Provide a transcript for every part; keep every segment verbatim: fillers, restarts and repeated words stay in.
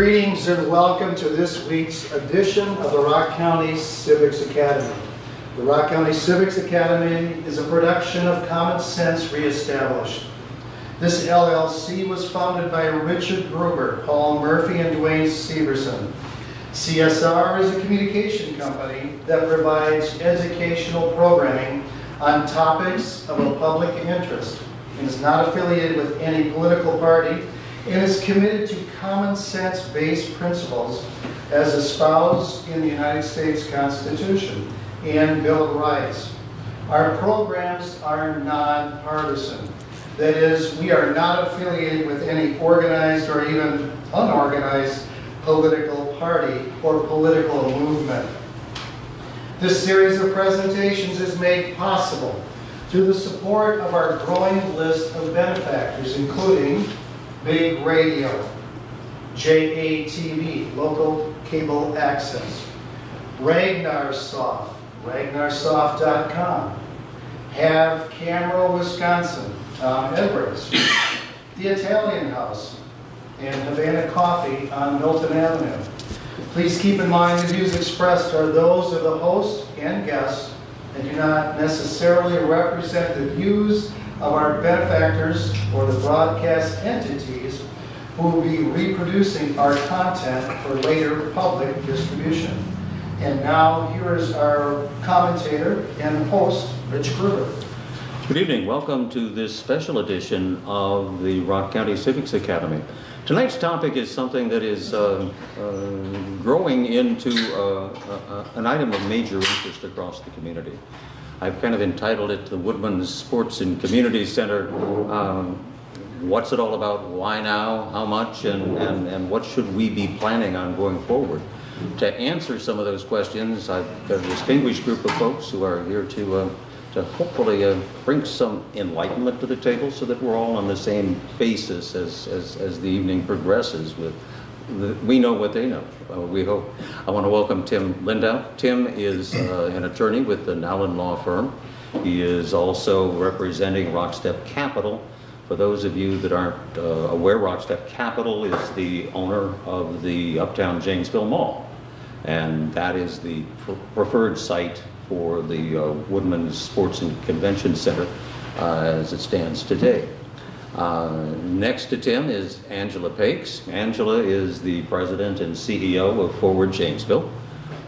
Greetings and welcome to this week's edition of the Rock County Civics Academy. The Rock County Civics Academy is a production of Common Sense Reestablished. This L L C was founded by Richard Gruber, Paul Murphy, and Dwayne Severson. C S R is a communication company that provides educational programming on topics of a public interest and is not affiliated with any political party and is committed to common sense-based principles as espoused in the United States Constitution and Bill of Rights. Our programs are nonpartisan. That is, we are not affiliated with any organized or even unorganized political party or political movement. This series of presentations is made possible through the support of our growing list of benefactors, including Big Radio, J A T V, Local Cable Access, Ragnarsoft, Ragnarsoft dot com, Have Camera Wisconsin, Tom Edwards, The Italian House, and Havana Coffee on Milton Avenue. Please keep in mind the views expressed are those of the host and guests and do not necessarily represent the views of our benefactors or the broadcast entities who will be reproducing our content for later public distribution. And now, here is our commentator and host, Rich Gruber. Good evening. Welcome to this special edition of the Rock County Civics Academy. Tonight's topic is something that is uh, uh, growing into uh, uh, an item of major interest across the community. I've kind of entitled it the Woodman's Sports and Convention Center. Um, what's it all about? Why now? How much? And, and, and what should we be planning on going forward? To answer some of those questions, I've got a distinguished group of folks who are here to, uh, to hopefully uh, bring some enlightenment to the table so that we're all on the same basis as, as, as the evening progresses with we know what they know, uh, we hope. I want to welcome Tim Lindau. Tim is uh, an attorney with the Nallen Law Firm. He is also representing Rockstep Capital. For those of you that aren't uh, aware, Rockstep Capital is the owner of the Uptown Janesville Mall. And that is the pr preferred site for the uh, Woodman's Sports and Convention Center uh, as it stands today. Uh, next to Tim is Angela Pakes. Angela is the president and C E O of Forward Janesville.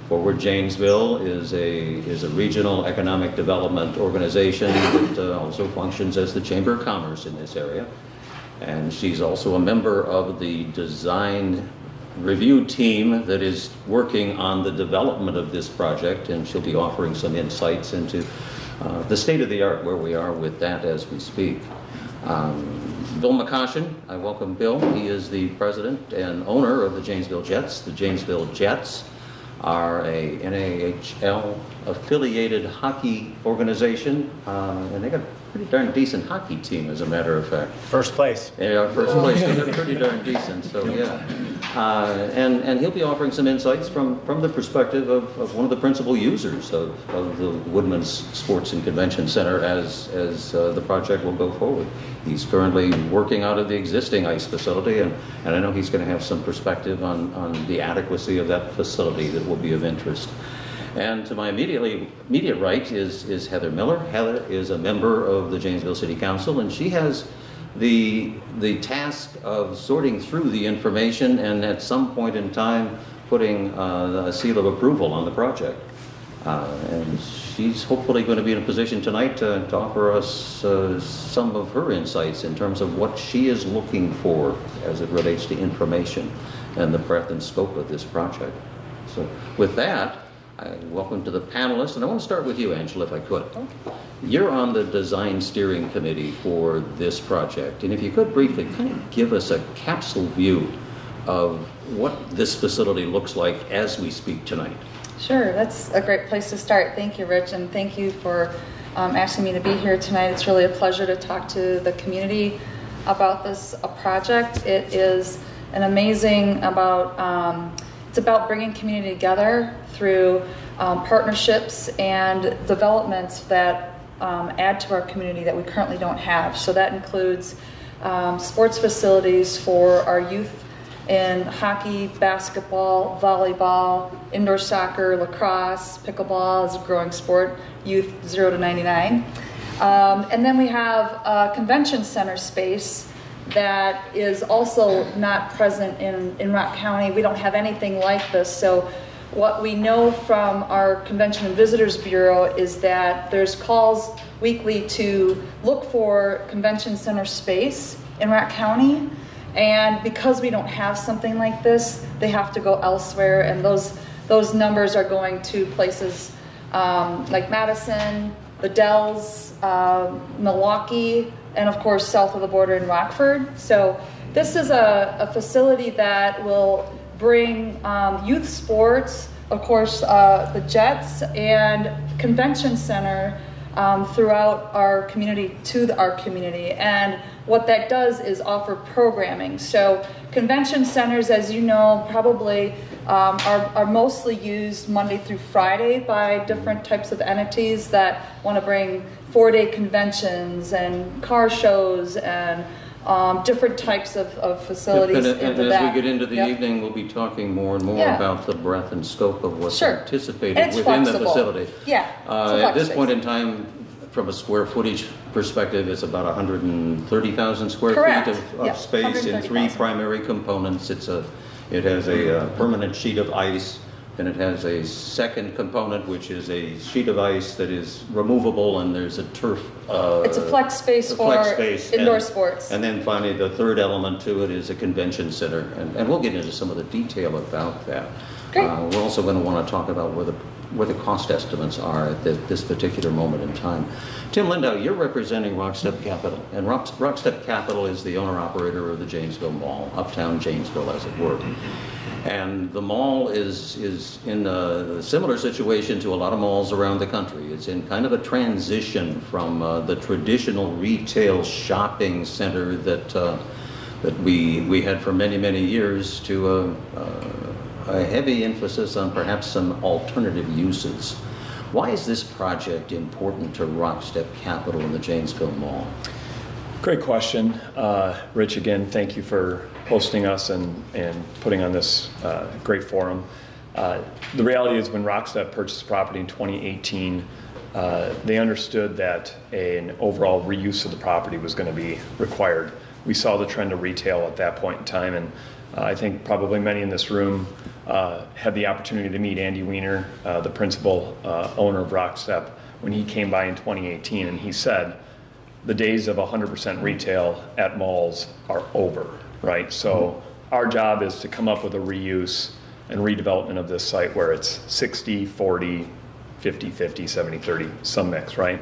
Forward Janesville is a, is a regional economic development organization that uh, also functions as the Chamber of Commerce in this area. And she's also a member of the design review team that is working on the development of this project, and she'll be offering some insights into uh, the state of the art where we are with that as we speak. Um, Bill McCoshen, I welcome Bill. He is the president and owner of the Janesville Jets. The Janesville Jets are a N A H L affiliated hockey organization, uh, and they got a pretty darn decent hockey team, as a matter of fact. First place. Yeah, first place. So they're pretty darn decent. So yeah, uh, and and he'll be offering some insights from from the perspective of, of one of the principal users of, of the Woodman's Sports and Convention Center as as uh, the project will go forward. He's currently working out of the existing ice facility, and, and I know he's going to have some perspective on, on the adequacy of that facility that will be of interest. And to my immediately, immediate right is, is Heather Miller. Heather is a member of the Janesville City Council, and she has the, the task of sorting through the information and at some point in time putting uh, a seal of approval on the project. Uh, and she's hopefully going to be in a position tonight to, to offer us uh, some of her insights in terms of what she is looking for as it relates to information and the breadth and scope of this project. So with that, I welcome to the panelists, and I want to start with you, Angela, if I could. You're on the design steering committee for this project, and if you could briefly kind of give us a capsule view of what this facility looks like as we speak tonight. Sure, that's a great place to start. Thank you, Rich, and thank you for um, asking me to be here tonight. It's really a pleasure to talk to the community about this uh, project. It is an amazing about, um, it's about bringing community together through um, partnerships and developments that um, add to our community that we currently don't have. So that includes um, sports facilities for our youth in hockey, basketball, volleyball, indoor soccer, lacrosse, pickleball is a growing sport, youth zero to ninety-nine. Um, and then we have a convention center space that is also not present in, in Rock County. We don't have anything like this. So what we know from our Convention and Visitors Bureau is that there's calls weekly to look for convention center space in Rock County. And because we don't have something like this, they have to go elsewhere. And those, those numbers are going to places um, like Madison, the Dells, uh, Milwaukee, and of course south of the border in Rockford. So this is a, a facility that will bring um, youth sports, of course uh, the Jets, and convention center um, throughout our community to the, our community. And what that does is offer programming. So convention centers, as you know, probably um, are, are mostly used Monday through Friday by different types of entities that want to bring four-day conventions and car shows and um, different types of, of facilities. Yep, and, and, and as that. we get into the yep. evening, we'll be talking more and more yeah. about the breadth and scope of what's sure. anticipated within flexible. the facility. Yeah, uh, at this space. point in time, from a square footage perspective, it's about one hundred thirty thousand square Correct. feet of, of yep. space in three 000. primary components. It's a, it has a uh, permanent sheet of ice. And it has a second component, which is a sheet of ice that is removable, and there's a turf. Uh, it's a flex space a flex for space. indoor and, sports. And then finally, the third element to it is a convention center, and, and we'll get into some of the detail about that. Great. Uh, we're also going to want to talk about where the where the cost estimates are at the, this particular moment in time. Tim Lindau, you're representing Rockstep Capital, and Rock, Rockstep Capital is the owner-operator of the Janesville Mall, Uptown Janesville, as it were. And the mall is, is in a similar situation to a lot of malls around the country. It's in kind of a transition from uh, the traditional retail shopping center that, uh, that we, we had for many, many years to a, a heavy emphasis on perhaps some alternative uses. Why is this project important to Rockstep Capital and the Janesville Mall? Great question. Uh, Rich, again, thank you for hosting us and, and putting on this uh, great forum. Uh, the reality is when Rockstep purchased property in twenty eighteen, uh, they understood that a, an overall reuse of the property was going to be required. We saw the trend of retail at that point in time, and uh, I think probably many in this room uh, had the opportunity to meet Andy Weiner, uh, the principal uh, owner of Rockstep, when he came by in twenty eighteen, and he said, the days of one hundred percent retail at malls are over, right? So our job is to come up with a reuse and redevelopment of this site where it's sixty forty, fifty fifty, seventy thirty, some mix, right?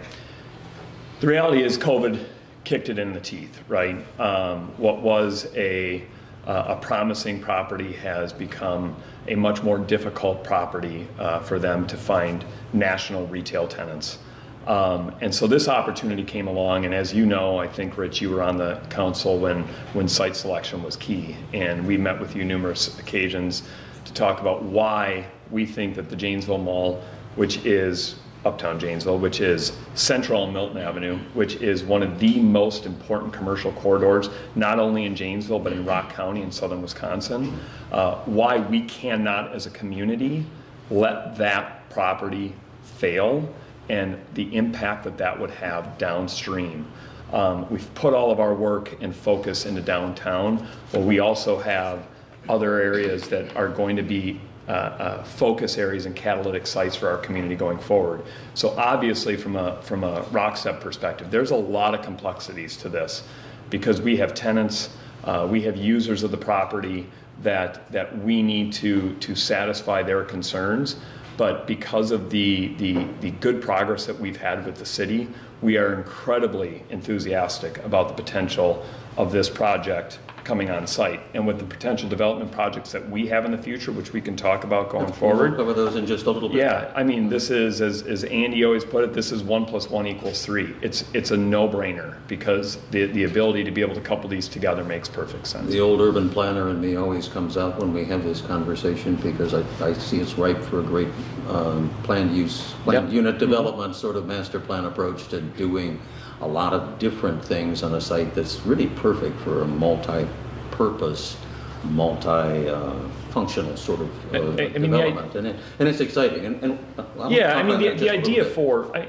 The reality is COVID kicked it in the teeth, right? Um, what was a, uh, a promising property has become a much more difficult property uh, for them to find national retail tenants. Um, and so this opportunity came along, and as you know, I think, Rich, you were on the council when, when site selection was key, and we met with you numerous occasions to talk about why we think that the Janesville Mall, which is Uptown Janesville, which is central on Milton Avenue, which is one of the most important commercial corridors, not only in Janesville, but in Rock County in southern Wisconsin, uh, why we cannot, as a community, let that property fail, and the impact that that would have downstream. Um, we've put all of our work and focus into downtown, but we also have other areas that are going to be uh, uh, focus areas and catalytic sites for our community going forward. So obviously from a, from a Rockstep perspective, there's a lot of complexities to this because we have tenants, uh, we have users of the property that, that we need to, to satisfy their concerns. But because of the, the, the good progress that we've had with the city, we are incredibly enthusiastic about the potential of this project coming on site. And with the potential development projects that we have in the future, which we can talk about going Let's forward. We'll cover those in just a little bit. Yeah, I mean, this is, as, as Andy always put it, this is one plus one equals three. It's, it's a no-brainer because the, the ability to be able to couple these together makes perfect sense. The old urban planner in me always comes out when we have this conversation because I, I see it's ripe for a great um, planned use, planned yep. unit development mm-hmm. sort of master plan approach to doing a lot of different things on a site that's really perfect for a multi-purpose multi-functional uh, sort of uh, I, I mean, development, I, and, it, and it's exciting. And, and I'm yeah, I mean the, the idea for I,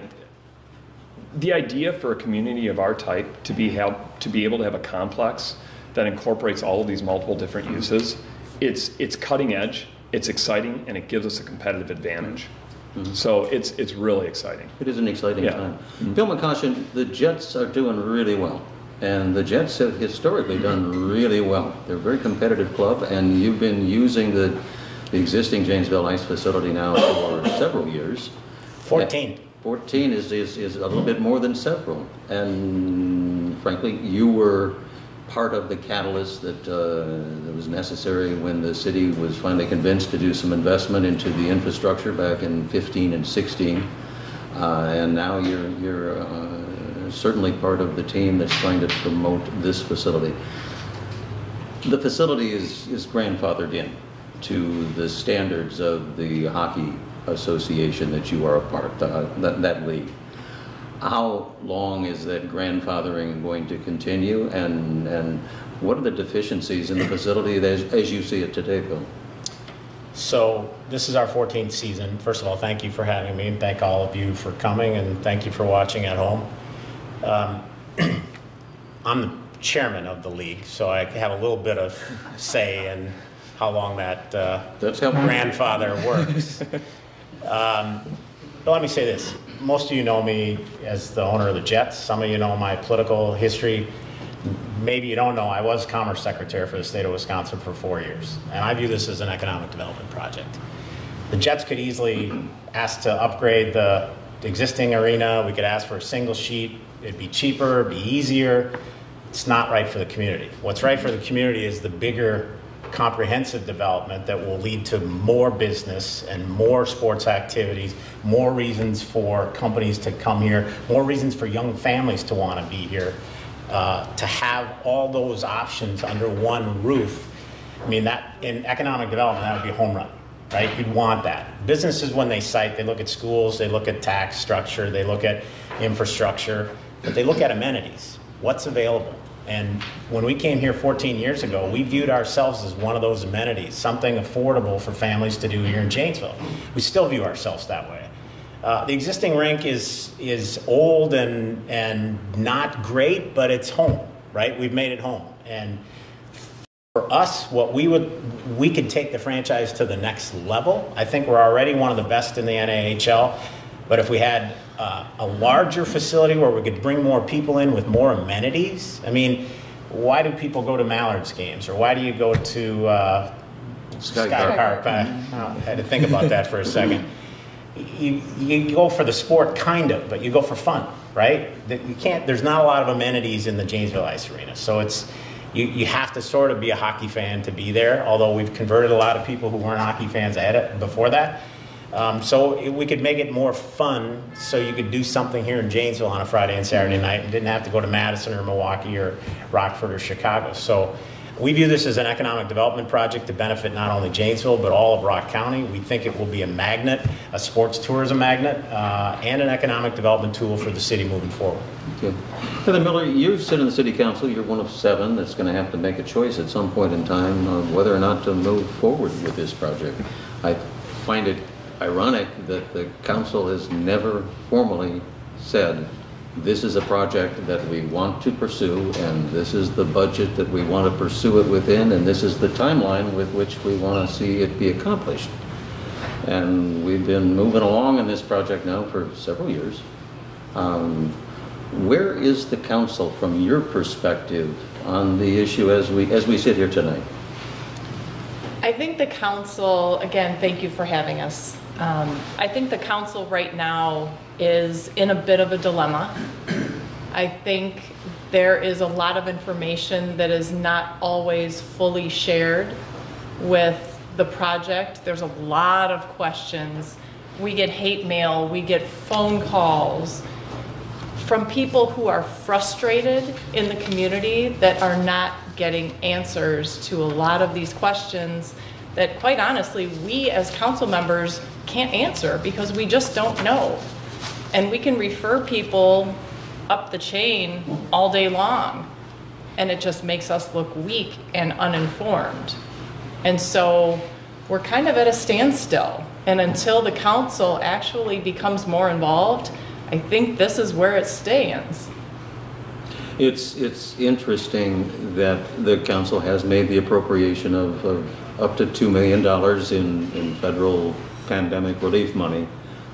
the idea for a community of our type to be help, to be able to have a complex that incorporates all of these multiple different uses, it's it's cutting edge, it's exciting, and it gives us a competitive advantage. Mm-hmm. So it's it's really exciting. It is an exciting yeah. time. Mm-hmm. Bill McCoshen, the Jets are doing really well. And the Jets have historically done really well. They're a very competitive club, and you've been using the, the existing Janesville Ice facility now for several years. Fourteen. Fourteen is, is, is a little bit more than several. And frankly, you were part of the catalyst that, uh, that was necessary when the city was finally convinced to do some investment into the infrastructure back in fifteen and sixteen. Uh, and now you're... you're uh, certainly part of the team that's trying to promote this facility. The facility is, is grandfathered in to the standards of the hockey association that you are a part of, uh, that, that league. How long is that grandfathering going to continue, and, and what are the deficiencies in the facility as, as you see it today, Bill? So this is our fourteenth season. First of all, thank you for having me, and thank all of you for coming, and thank you for watching at home. Um, I'm the chairman of the league, so I have a little bit of say in how long that uh, That's how grandfather works. um, but let me say this. Most of you know me as the owner of the Jets. Some of you know my political history. Maybe you don't know, I was Commerce Secretary for the state of Wisconsin for four years, and I view this as an economic development project. The Jets could easily ask to upgrade the existing arena. We could ask for a single sheet. It'd be cheaper, it'd be easier. It's not right for the community. What's right for the community is the bigger comprehensive development that will lead to more business and more sports activities, more reasons for companies to come here, more reasons for young families to want to be here. Uh, to have all those options under one roof, I mean, that in economic development, that would be home run. Right? You'd want that. Businesses, when they cite, they look at schools, they look at tax structure, they look at infrastructure, but they look at amenities. What's available? And when we came here fourteen years ago, we viewed ourselves as one of those amenities, something affordable for families to do here in Janesville. We still view ourselves that way. Uh, the existing rink is is old and and not great, but it's home, right? We've made it home. And for us, what we would, we could take the franchise to the next level. I think we're already one of the best in the N A H L, but if we had uh, a larger facility where we could bring more people in with more amenities, I mean, why do people go to Mallard's games, or why do you go to uh, Sky, Sky Park? Park. I, I had to think about that for a second. You, you go for the sport, kind of, but you go for fun, right? You can't, there's not a lot of amenities in the Janesville Ice Arena, so it's, You, you have to sort of be a hockey fan to be there, although we've converted a lot of people who weren't hockey fans ahead of, before that. Um, so it, we could make it more fun, so you could do something here in Janesville on a Friday and Saturday night and didn't have to go to Madison or Milwaukee or Rockford or Chicago. So we view this as an economic development project to benefit not only Janesville but all of Rock County. We think it will be a magnet, a sports tourism magnet, uh, and an economic development tool for the city moving forward. Good. Heather Miller, you sit in the City Council. You're one of seven that's going to have to make a choice at some point in time of whether or not to move forward with this project. I find it ironic that the Council has never formally said, this is a project that we want to pursue, and this is the budget that we want to pursue it within, and this is the timeline with which we want to see it be accomplished. And we've been moving along in this project now for several years. Um, Where is the council, from your perspective, on the issue as we as we sit here tonight? I think the council, again, thank you for having us. Um, I think the council right now is in a bit of a dilemma. I think there is a lot of information that is not always fully shared with the project. There's a lot of questions. We get hate mail, we get phone calls from people who are frustrated in the community that are not getting answers to a lot of these questions that, quite honestly, we as council members can't answer because we just don't know. And we can refer people up the chain all day long. and it just makes us look weak and uninformed. And so we're kind of at a standstill. And until the council actually becomes more involved, I think this is where it stands. It's, it's interesting that the council has made the appropriation of, of up to two million dollars in, in federal pandemic relief money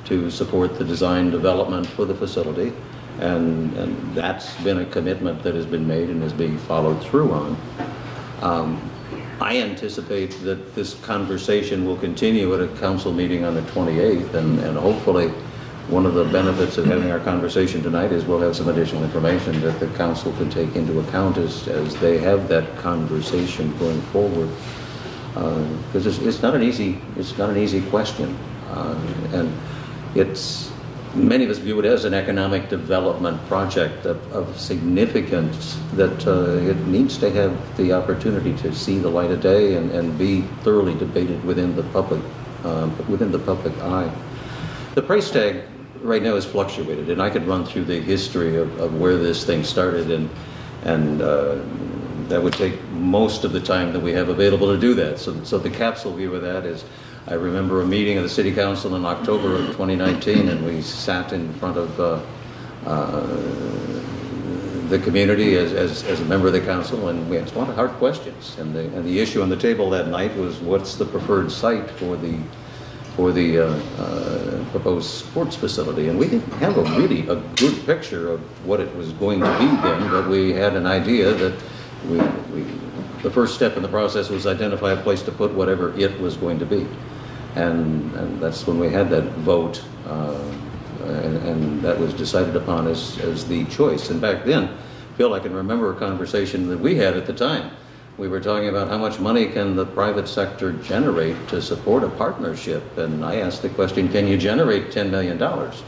to support the design development for the facility. And, and that's been a commitment that has been made and is being followed through on. Um, I anticipate that this conversation will continue at a council meeting on the twenty-eighth, and, and hopefully one of the benefits of having our conversation tonight is we'll have some additional information that the council can take into account as, as they have that conversation going forward. Because uh, it's, it's not an easy, it's not an easy question. Uh, and it's, many of us view it as an economic development project of, of significance that uh, it needs to have the opportunity to see the light of day and, and be thoroughly debated within the public, uh, within the public eye. The price tag right now has fluctuated, and I could run through the history of, of where this thing started, and, and uh, that would take most of the time that we have available to do that. So, so the capsule view of that is, I remember a meeting of the City Council in October of twenty nineteen, and we sat in front of uh, uh, the community as, as, as a member of the council, and we asked a lot of hard questions. And the, and the issue on the table that night was, what's the preferred site for the, for the uh, uh, proposed sports facility? And we didn't have a really a good picture of what it was going to be then, but we had an idea that we, we, the first step in the process was identify a place to put whatever it was going to be. And, and that's when we had that vote, uh, and, and that was decided upon as, as the choice. And back then, Bill, I can remember a conversation that we had at the time. We were talking about how much money can the private sector generate to support a partnership. And I asked the question, can you generate ten million dollars?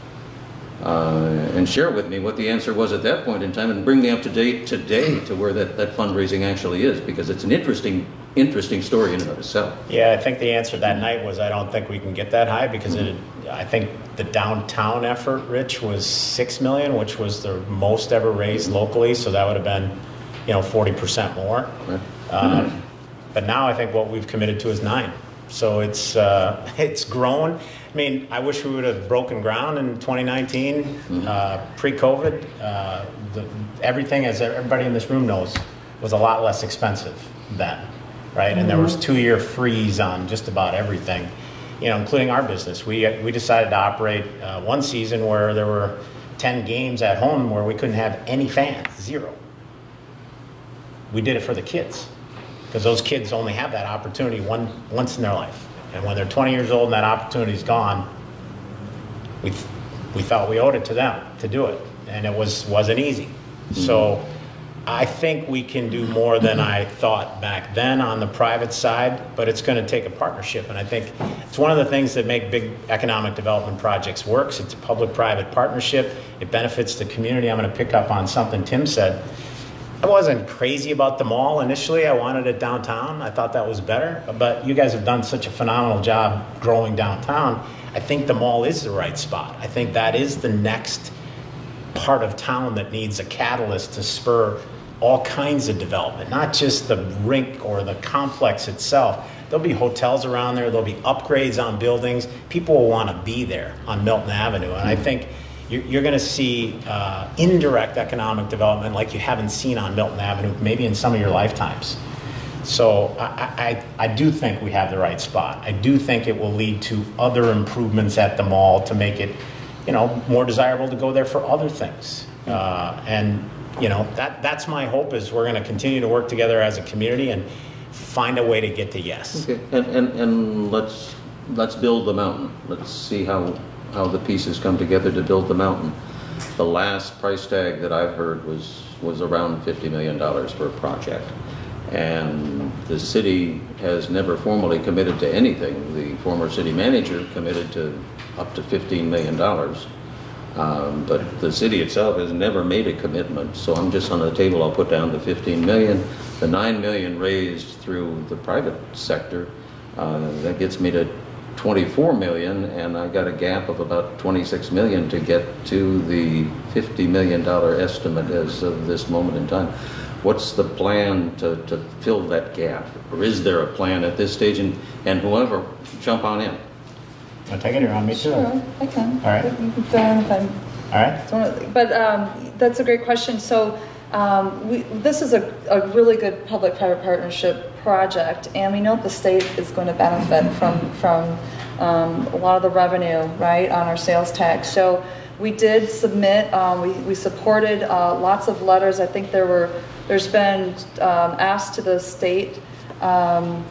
Uh, and share with me what the answer was at that point in time, and bring me up to date today to where that, that fundraising actually is, because it's an interesting interesting story in and of itself. Yeah, I think the answer that night was, I don't think we can get that high, because it, I think the downtown effort, Rich, was six million dollars, which was the most ever raised locally, so that would have been, you know, forty percent more. Right. Um, mm-hmm. But now I think what we've committed to is nine. So it's uh, it's grown. I mean, I wish we would have broken ground in twenty nineteen, mm-hmm. uh, pre-COVID. Uh, the, everything, as everybody in this room knows, was a lot less expensive then, right? Mm-hmm. And there was two-year freeze on just about everything, you know, including our business. We we decided to operate uh, one season where there were ten games at home where we couldn't have any fans, zero. We did it for the kids, because those kids only have that opportunity one once in their life. And when they're twenty years old and that opportunity's gone, we we felt we owed it to them to do it. And it was, wasn't easy. Mm-hmm. So I think we can do more than I thought back then on the private side, but it's going to take a partnership. And I think it's one of the things that make big economic development projects work. It's a public-private partnership. It benefits the community. I'm going to pick up on something Tim said. I wasn't crazy about the mall initially. I wanted it downtown. I thought that was better. But you guys have done such a phenomenal job growing downtown. I think the mall is the right spot. I think that is the next part of town that needs a catalyst to spur all kinds of development, not just the rink or the complex itself. There'll be hotels around there. There'll be upgrades on buildings. People will want to be there on Milton Avenue. And I think you're going to see uh, indirect economic development like you haven't seen on Milton Avenue, maybe in some of your lifetimes. So I, I, I do think we have the right spot. I do think it will lead to other improvements at the mall to make it, you know, more desirable to go there for other things. Uh, and, you know, that that's my hope, is we're going to continue to work together as a community and find a way to get to yes. Okay. And, and, and let's, let's build the mountain. Let's see how... how the pieces come together to build the mountain. The last price tag that I've heard was was around fifty million dollars for a project. And the city has never formally committed to anything. The former city manager committed to up to fifteen million dollars. Um, but the city itself has never made a commitment. So I'm just on the table, I'll put down the fifteen million dollars. The nine million dollars raised through the private sector, uh, that gets me to twenty-four million, and I got a gap of about twenty-six million to get to the fifty million dollar estimate as of this moment in time. what's the plan to, to fill that gap? Or is there a plan at this stage? And, and whoever, jump on in. I'll take it or on me too. Sure, I can. All right. You can fill in if I'm... All right. But um, that's a great question. So um, we, this is a, a really good public-private partnership project, and we know the state is going to benefit from, from um, a lot of the revenue, right, on our sales tax. So we did submit, um, we, we supported uh, lots of letters. I think there were, there's been um, asked to the state um,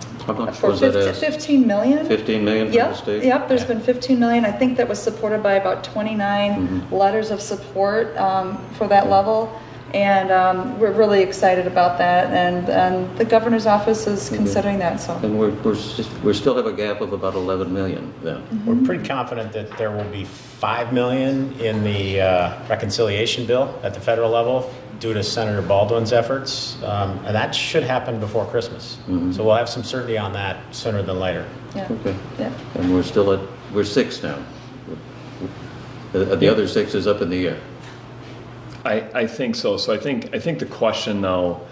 for fifteen million. fifteen million for yep, the state? Yep, there's yeah. been fifteen million. I think that was supported by about twenty-nine mm-hmm. letters of support um, for that yeah. level. And um, we're really excited about that. And, and the governor's office is mm-hmm. considering that. So. And we're, we're, just, we still have a gap of about eleven million then. Mm-hmm. We're pretty confident that there will be five million in the uh, reconciliation bill at the federal level, due to Senator Baldwin's efforts, um, and that should happen before Christmas. Mm-hmm. So we'll have some certainty on that sooner than later. Yeah. Okay. Yeah. And we're still at, we're six now. The, the yeah. other six is up in the air. I, I think so. So I think, I think the question though,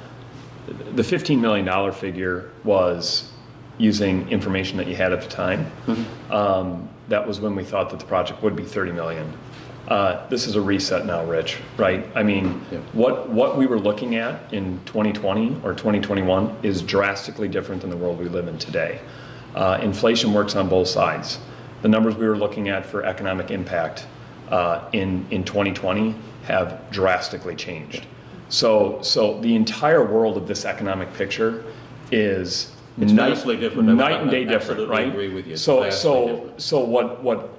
the fifteen million dollar figure was using information that you had at the time. Mm-hmm. Um, that was when we thought that the project would be thirty million. Uh, this is a reset now, Rich, right? I mean, yeah. what, what we were looking at in twenty twenty or twenty twenty-one is drastically different than the world we live in today. Uh, inflation works on both sides. The numbers we were looking at for economic impact uh, in, in twenty twenty have drastically changed. So, so the entire world of this economic picture is it's night, vastly different. night and day different, right? I agree with you. It's so, so, different. so what, what,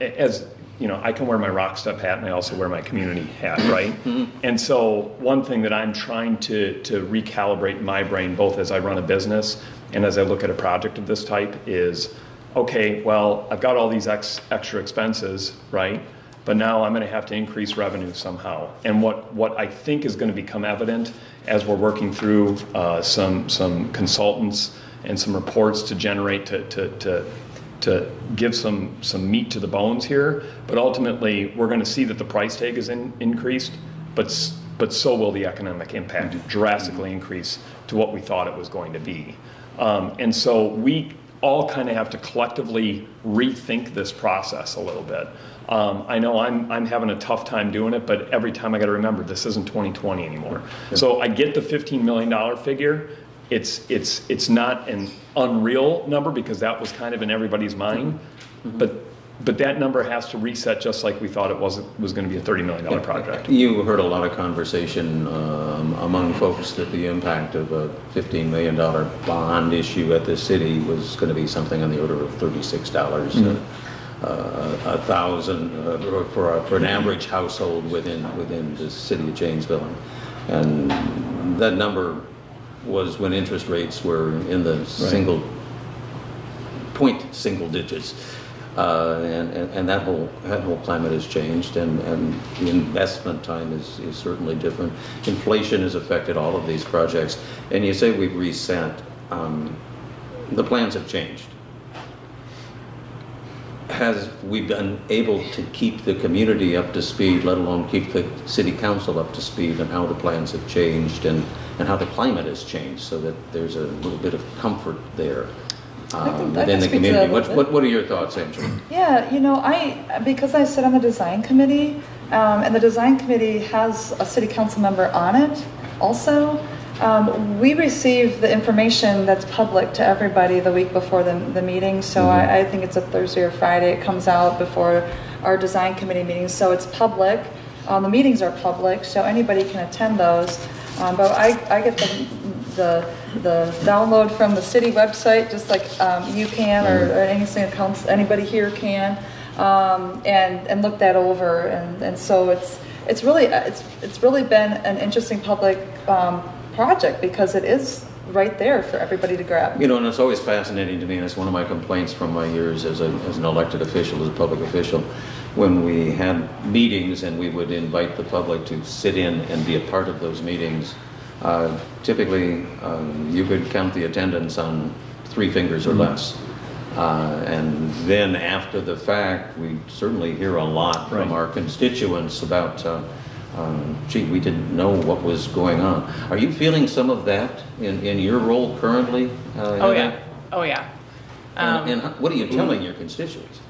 as, you know, I can wear my Rockstep hat and I also wear my community hat, right? And so one thing that I'm trying to, to recalibrate my brain, both as I run a business and as I look at a project of this type, is, okay, well, I've got all these ex, extra expenses, right? But now I'm going to have to increase revenue somehow. And what, what I think is going to become evident as we're working through uh, some, some consultants and some reports to generate to, to, to to give some, some meat to the bones here, but ultimately we're going to see that the price tag is in, increased, but but so will the economic impact drastically increase to what we thought it was going to be. Um, and so we all kind of have to collectively rethink this process a little bit. Um, I know I'm, I'm having a tough time doing it, but every time I got to remember this isn't twenty twenty anymore. So I get the fifteen million dollar figure. It's, it's, it's not an unreal number because that was kind of in everybody's mind, mm-hmm. but, but that number has to reset just like we thought it was, was going to be a thirty million dollar project. You heard a lot of conversation um, among folks that the impact of a fifteen million dollar bond issue at the city was going to be something on the order of thirty-six dollars mm-hmm. uh, uh, a thousand uh, for, a, for an average household within, within the city of Janesville. And that number was when interest rates were in the right. single point single digits, uh, and, and and that whole that whole climate has changed, and, and the investment time is, is certainly different. Inflation has affected all of these projects, and you say we've reset. Um, the plans have changed. Has we been able to keep the community up to speed, let alone keep the city council up to speed on how the plans have changed and, and how the climate has changed so that there's a little bit of comfort there um, within the community? What, what, what are your thoughts, Angela? Yeah, you know, I because I sit on the design committee, um, and the design committee has a city council member on it also. Um, we receive the information that's public to everybody the week before the, the meeting, so mm-hmm. I, I think it's a Thursday or Friday. It comes out before our design committee meeting, so it's public. Um, the meetings are public, so anybody can attend those. Um, but I, I get the, the the download from the city website, just like um, you can, or, or anything comes, anybody here can, um, and and look that over, and, and so it's it's really it's it's really been an interesting public. Um, project because it is right there for everybody to grab. You know, and it's always fascinating to me, and it's one of my complaints from my years as, a, as an elected official, as a public official, when we had meetings and we would invite the public to sit in and be a part of those meetings, uh, typically um, you could count the attendance on three fingers or less. Uh, and then after the fact, we certainly hear a lot from right. our constituents about uh, Um, gee, we didn't know what was going on. Are you feeling some of that in, in your role currently? Uh, oh, yeah. Oh, yeah. Um, and, and what are you telling your constituents?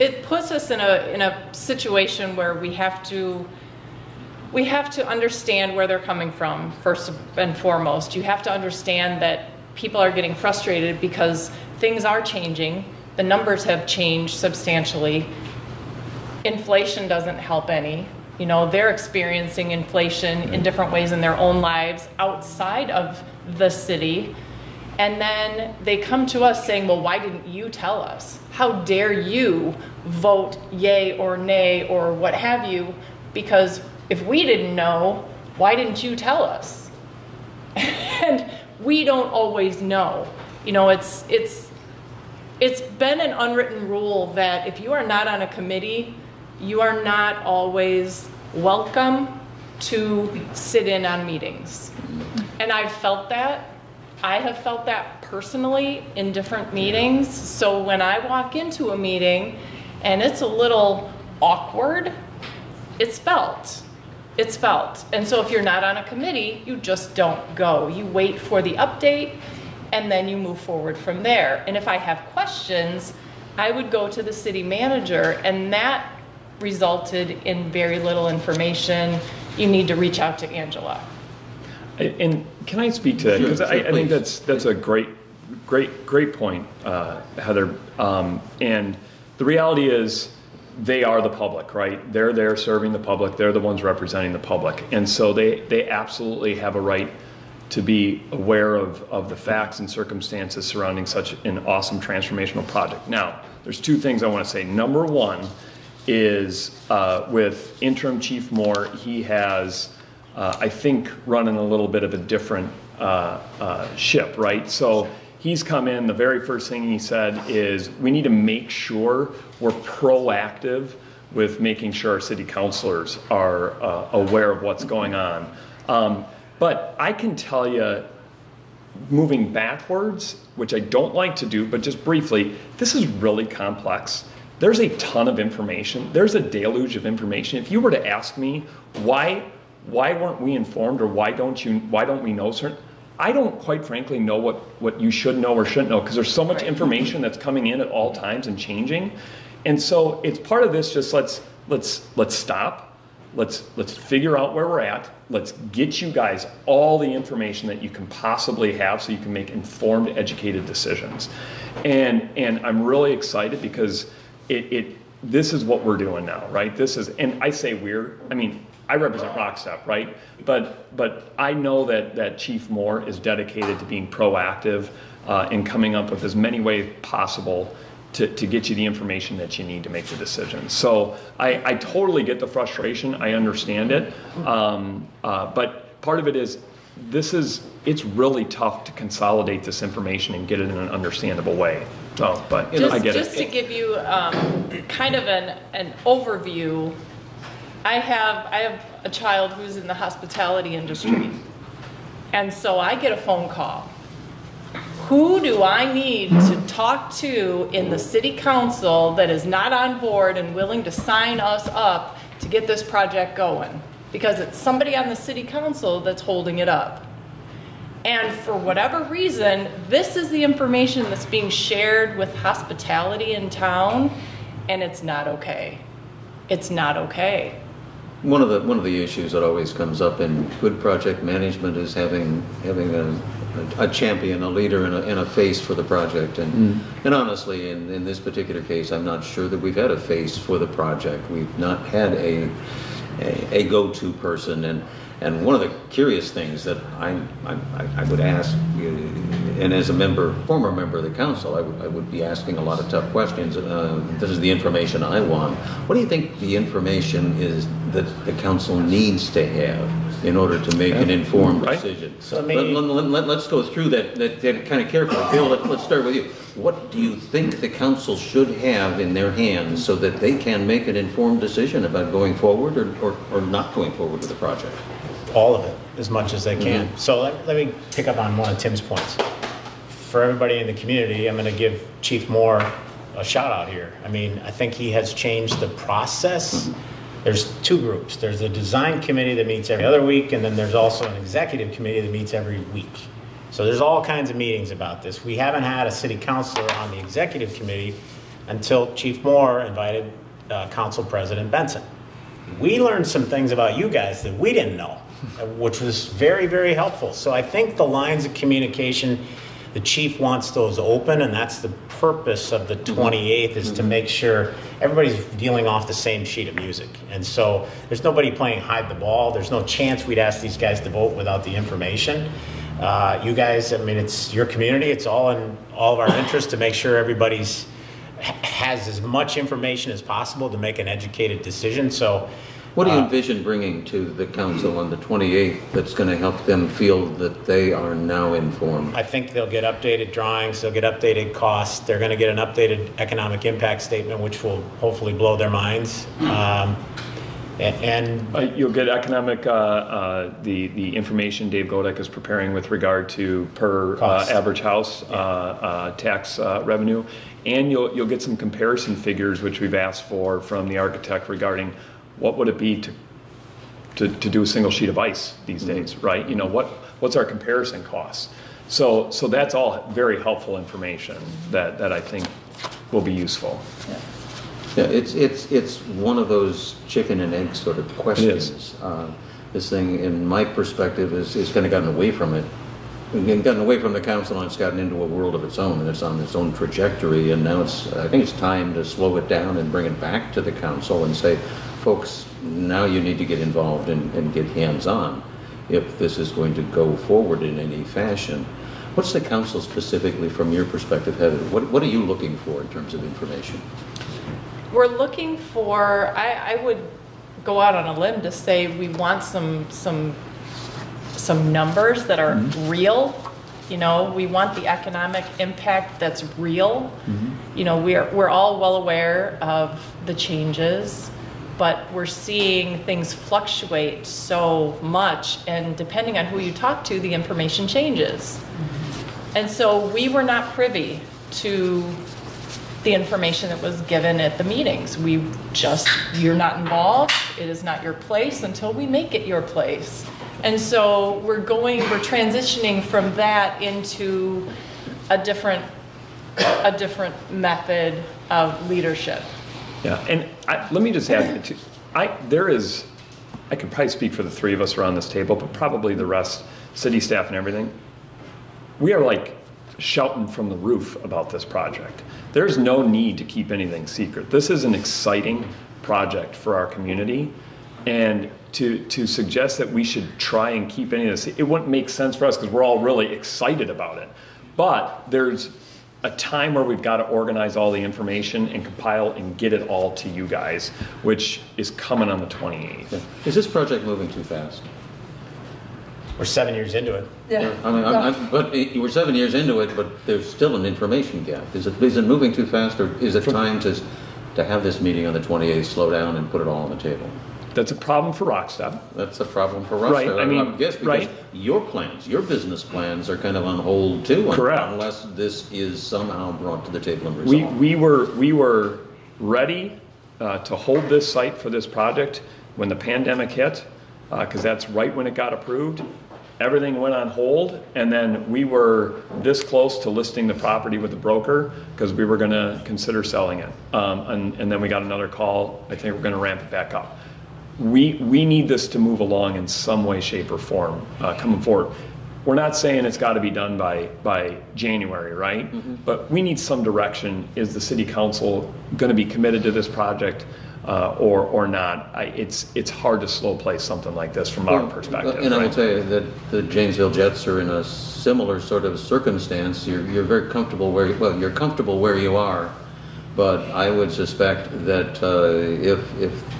It puts us in a, in a situation where we have to, we have to understand where they're coming from, first and foremost. You have to understand that people are getting frustrated because things are changing. The numbers have changed substantially. Inflation doesn't help any. You know, they're experiencing inflation in different ways in their own lives outside of the city. And then they come to us saying, well, why didn't you tell us? How dare you vote yay or nay or what have you? Because if we didn't know, why didn't you tell us? And we don't always know. You know, it's, it's, It's been an unwritten rule that if you are not on a committee, you are not always welcome to sit in on meetings. And I've felt that. I have felt that personally in different meetings. So when I walk into a meeting and it's a little awkward, it's felt. It's felt. And so if you're not on a committee, you just don't go. You wait for the update, and then you move forward from there. And if I have questions, I would go to the city manager, and that resulted in very little information. You need to reach out to Angela. And can I speak to that? Because sure, sure, I, I think that's that's a great, great, great point, uh, Heather. Um, and the reality is they are the public, right? They're there serving the public. They're the ones representing the public. And so they, they absolutely have a right to be aware of, of the facts and circumstances surrounding such an awesome transformational project. Now, there's two things I want to say. Number one is uh, with Interim Chief Moore, he has, uh, I think, running a little bit of a different uh, uh, ship, right? So he's come in, the very first thing he said is, we need to make sure we're proactive with making sure our city councilors are uh, aware of what's going on. Um, But I can tell you, moving backwards, which I don't like to do, but just briefly, this is really complex. There's a ton of information. There's a deluge of information. If you were to ask me, why, why weren't we informed, or why don't you, why don't we know certain, I don't quite frankly know what, what you should know or shouldn't know, because there's so much information that's coming in at all times and changing. And so it's part of this, just let's, let's, let's stop. Let's, let's figure out where we're at. Let's get you guys all the information that you can possibly have so you can make informed, educated decisions. And, and I'm really excited because it, it, this is what we're doing now, right? This is, and I say we're, I mean, I represent Rockstep, right? But, but I know that, that Chief Moore is dedicated to being proactive uh, and coming up with as many ways possible To, to get you the information that you need to make the decision. So I, I totally get the frustration. I understand it. Um, uh, but part of it is this is, it's really tough to consolidate this information and get it in an understandable way. So, but just, you know, I get just it. Just to give you um, kind of an, an overview, I have, I have a child who's in the hospitality industry. And so I get a phone call. Who do I need to talk to in the city council that is not on board and willing to sign us up to get this project going? Because it's somebody on the city council that's holding it up. And for whatever reason, this is the information that's being shared with hospitality in town, and it's not okay. It's not okay. One of the, one of the issues that always comes up in good project management is having, having a A, a champion, a leader, and a, and a face for the project. And, mm. and honestly, in, in this particular case, I'm not sure that we've had a face for the project. We've not had a a, a go-to person. And, and one of the curious things that I, I, I would ask, and as a member, former member of the council, I would, I would be asking a lot of tough questions. Uh, this is the information I want. What do you think the information is that the council needs to have in order to make an informed right. decision? So let, let, let, let's go through that, that, that kind of carefully. Bill, let, let's start with you. What do you think the council should have in their hands so that they can make an informed decision about going forward or, or, or not going forward with the project? All of it, as much as they can. Mm-hmm. So let, let me pick up on one of Tim's points. For everybody in the community, I'm going to give Chief Moore a shout out here. I mean, I think he has changed the process. There's two groups. There's a design committee that meets every other week, and then there's also an executive committee that meets every week. So there's all kinds of meetings about this. We haven't had a city councilor on the executive committee until Chief Moore invited uh, Council President Benson. We learned some things about you guys that we didn't know, which was very, very helpful. So I think the lines of communication, the chief wants those open, and that's the purpose of the twenty-eighth, is to make sure everybody's dealing off the same sheet of music. And so there's nobody playing hide the ball. There's no chance we'd ask these guys to vote without the information. Uh, you guys, I mean, it's your community. It's all in all of our interest to make sure everybody's has as much information as possible to make an educated decision. So what do you uh, envision bringing to the council on the twenty-eighth that's going to help them feel that they are now informed? I think they'll get updated drawings, they'll get updated costs, they're going to get an updated economic impact statement, which will hopefully blow their minds. Um, and, and uh, you'll get economic, uh, uh, the, the information Dave Godek is preparing with regard to per uh, average house yeah. uh, uh, tax uh, revenue. And you'll, you'll get some comparison figures, which we've asked for from the architect regarding what would it be to, to, to do a single sheet of ice these days, right? You know, what, what's our comparison costs? So, so that's all very helpful information that, that I think will be useful. Yeah. Yeah, it's, it's, it's one of those chicken and egg sort of questions. Uh, this thing, in my perspective, is, is kind of gotten away from it. It's gotten away from the council, and it's gotten into a world of its own, and it's on its own trajectory, and now it's, I think it's time to slow it down and bring it back to the council and say, folks, now you need to get involved and, and get hands-on if this is going to go forward in any fashion. What's the council specifically, from your perspective, Heather? What, what are you looking for in terms of information? We're looking for, I, I would go out on a limb to say we want some, some some numbers that are mm-hmm. real. You know, we want the economic impact that's real. Mm-hmm. You know, we're, we're all well aware of the changes, but we're seeing things fluctuate so much, and depending on who you talk to, the information changes. Mm-hmm. And so we were not privy to the information that was given at the meetings. We just, you're not involved, it is not your place until we make it your place. And so we're going, we're transitioning from that into a different, a different method of leadership. Yeah, and I, let me just add, to, I, there is, I could probably speak for the three of us around this table, but probably the rest, city staff and everything, we are like shouting from the roof about this project. There's no need to keep anything secret. This is an exciting project for our community, and to, to suggest that we should try and keep any of this, it wouldn't make sense for us because we're all really excited about it. But there's a time where we've got to organize all the information and compile and get it all to you guys, which is coming on the twenty-eighth. Yeah. Is this project moving too fast? We're seven years into it. Yeah. I mean, I'm, I'm, but we're seven years into it, but there's still an information gap. Is it, is it moving too fast, or is it time to, to have this meeting on the twenty-eighth, slow down, and put it all on the table? That's a problem for Rockstep. That's a problem for Rockstep. Right. I mean, I would guess, because right. your plans, your business plans, are kind of on hold too. Correct. Unless this is somehow brought to the table and resolved. We we were we were ready uh, to hold this site for this project when the pandemic hit, because uh, that's right when it got approved. Everything went on hold, and then we were this close to listing the property with the broker because we were going to consider selling it. Um, and, and then we got another call. I think we're going to ramp it back up. We, we need this to move along in some way, shape, or form uh, coming forward. We're not saying it's got to be done by, by January, right? Mm-hmm. But we need some direction. Is the city council going to be committed to this project uh, or, or not? I, it's, it's hard to slow play something like this from well, our perspective. And right? I will tell you that the Janesville Jets are in a similar sort of circumstance. You're, you're very comfortable where, well, you're comfortable where you are, but I would suspect that uh, if, if,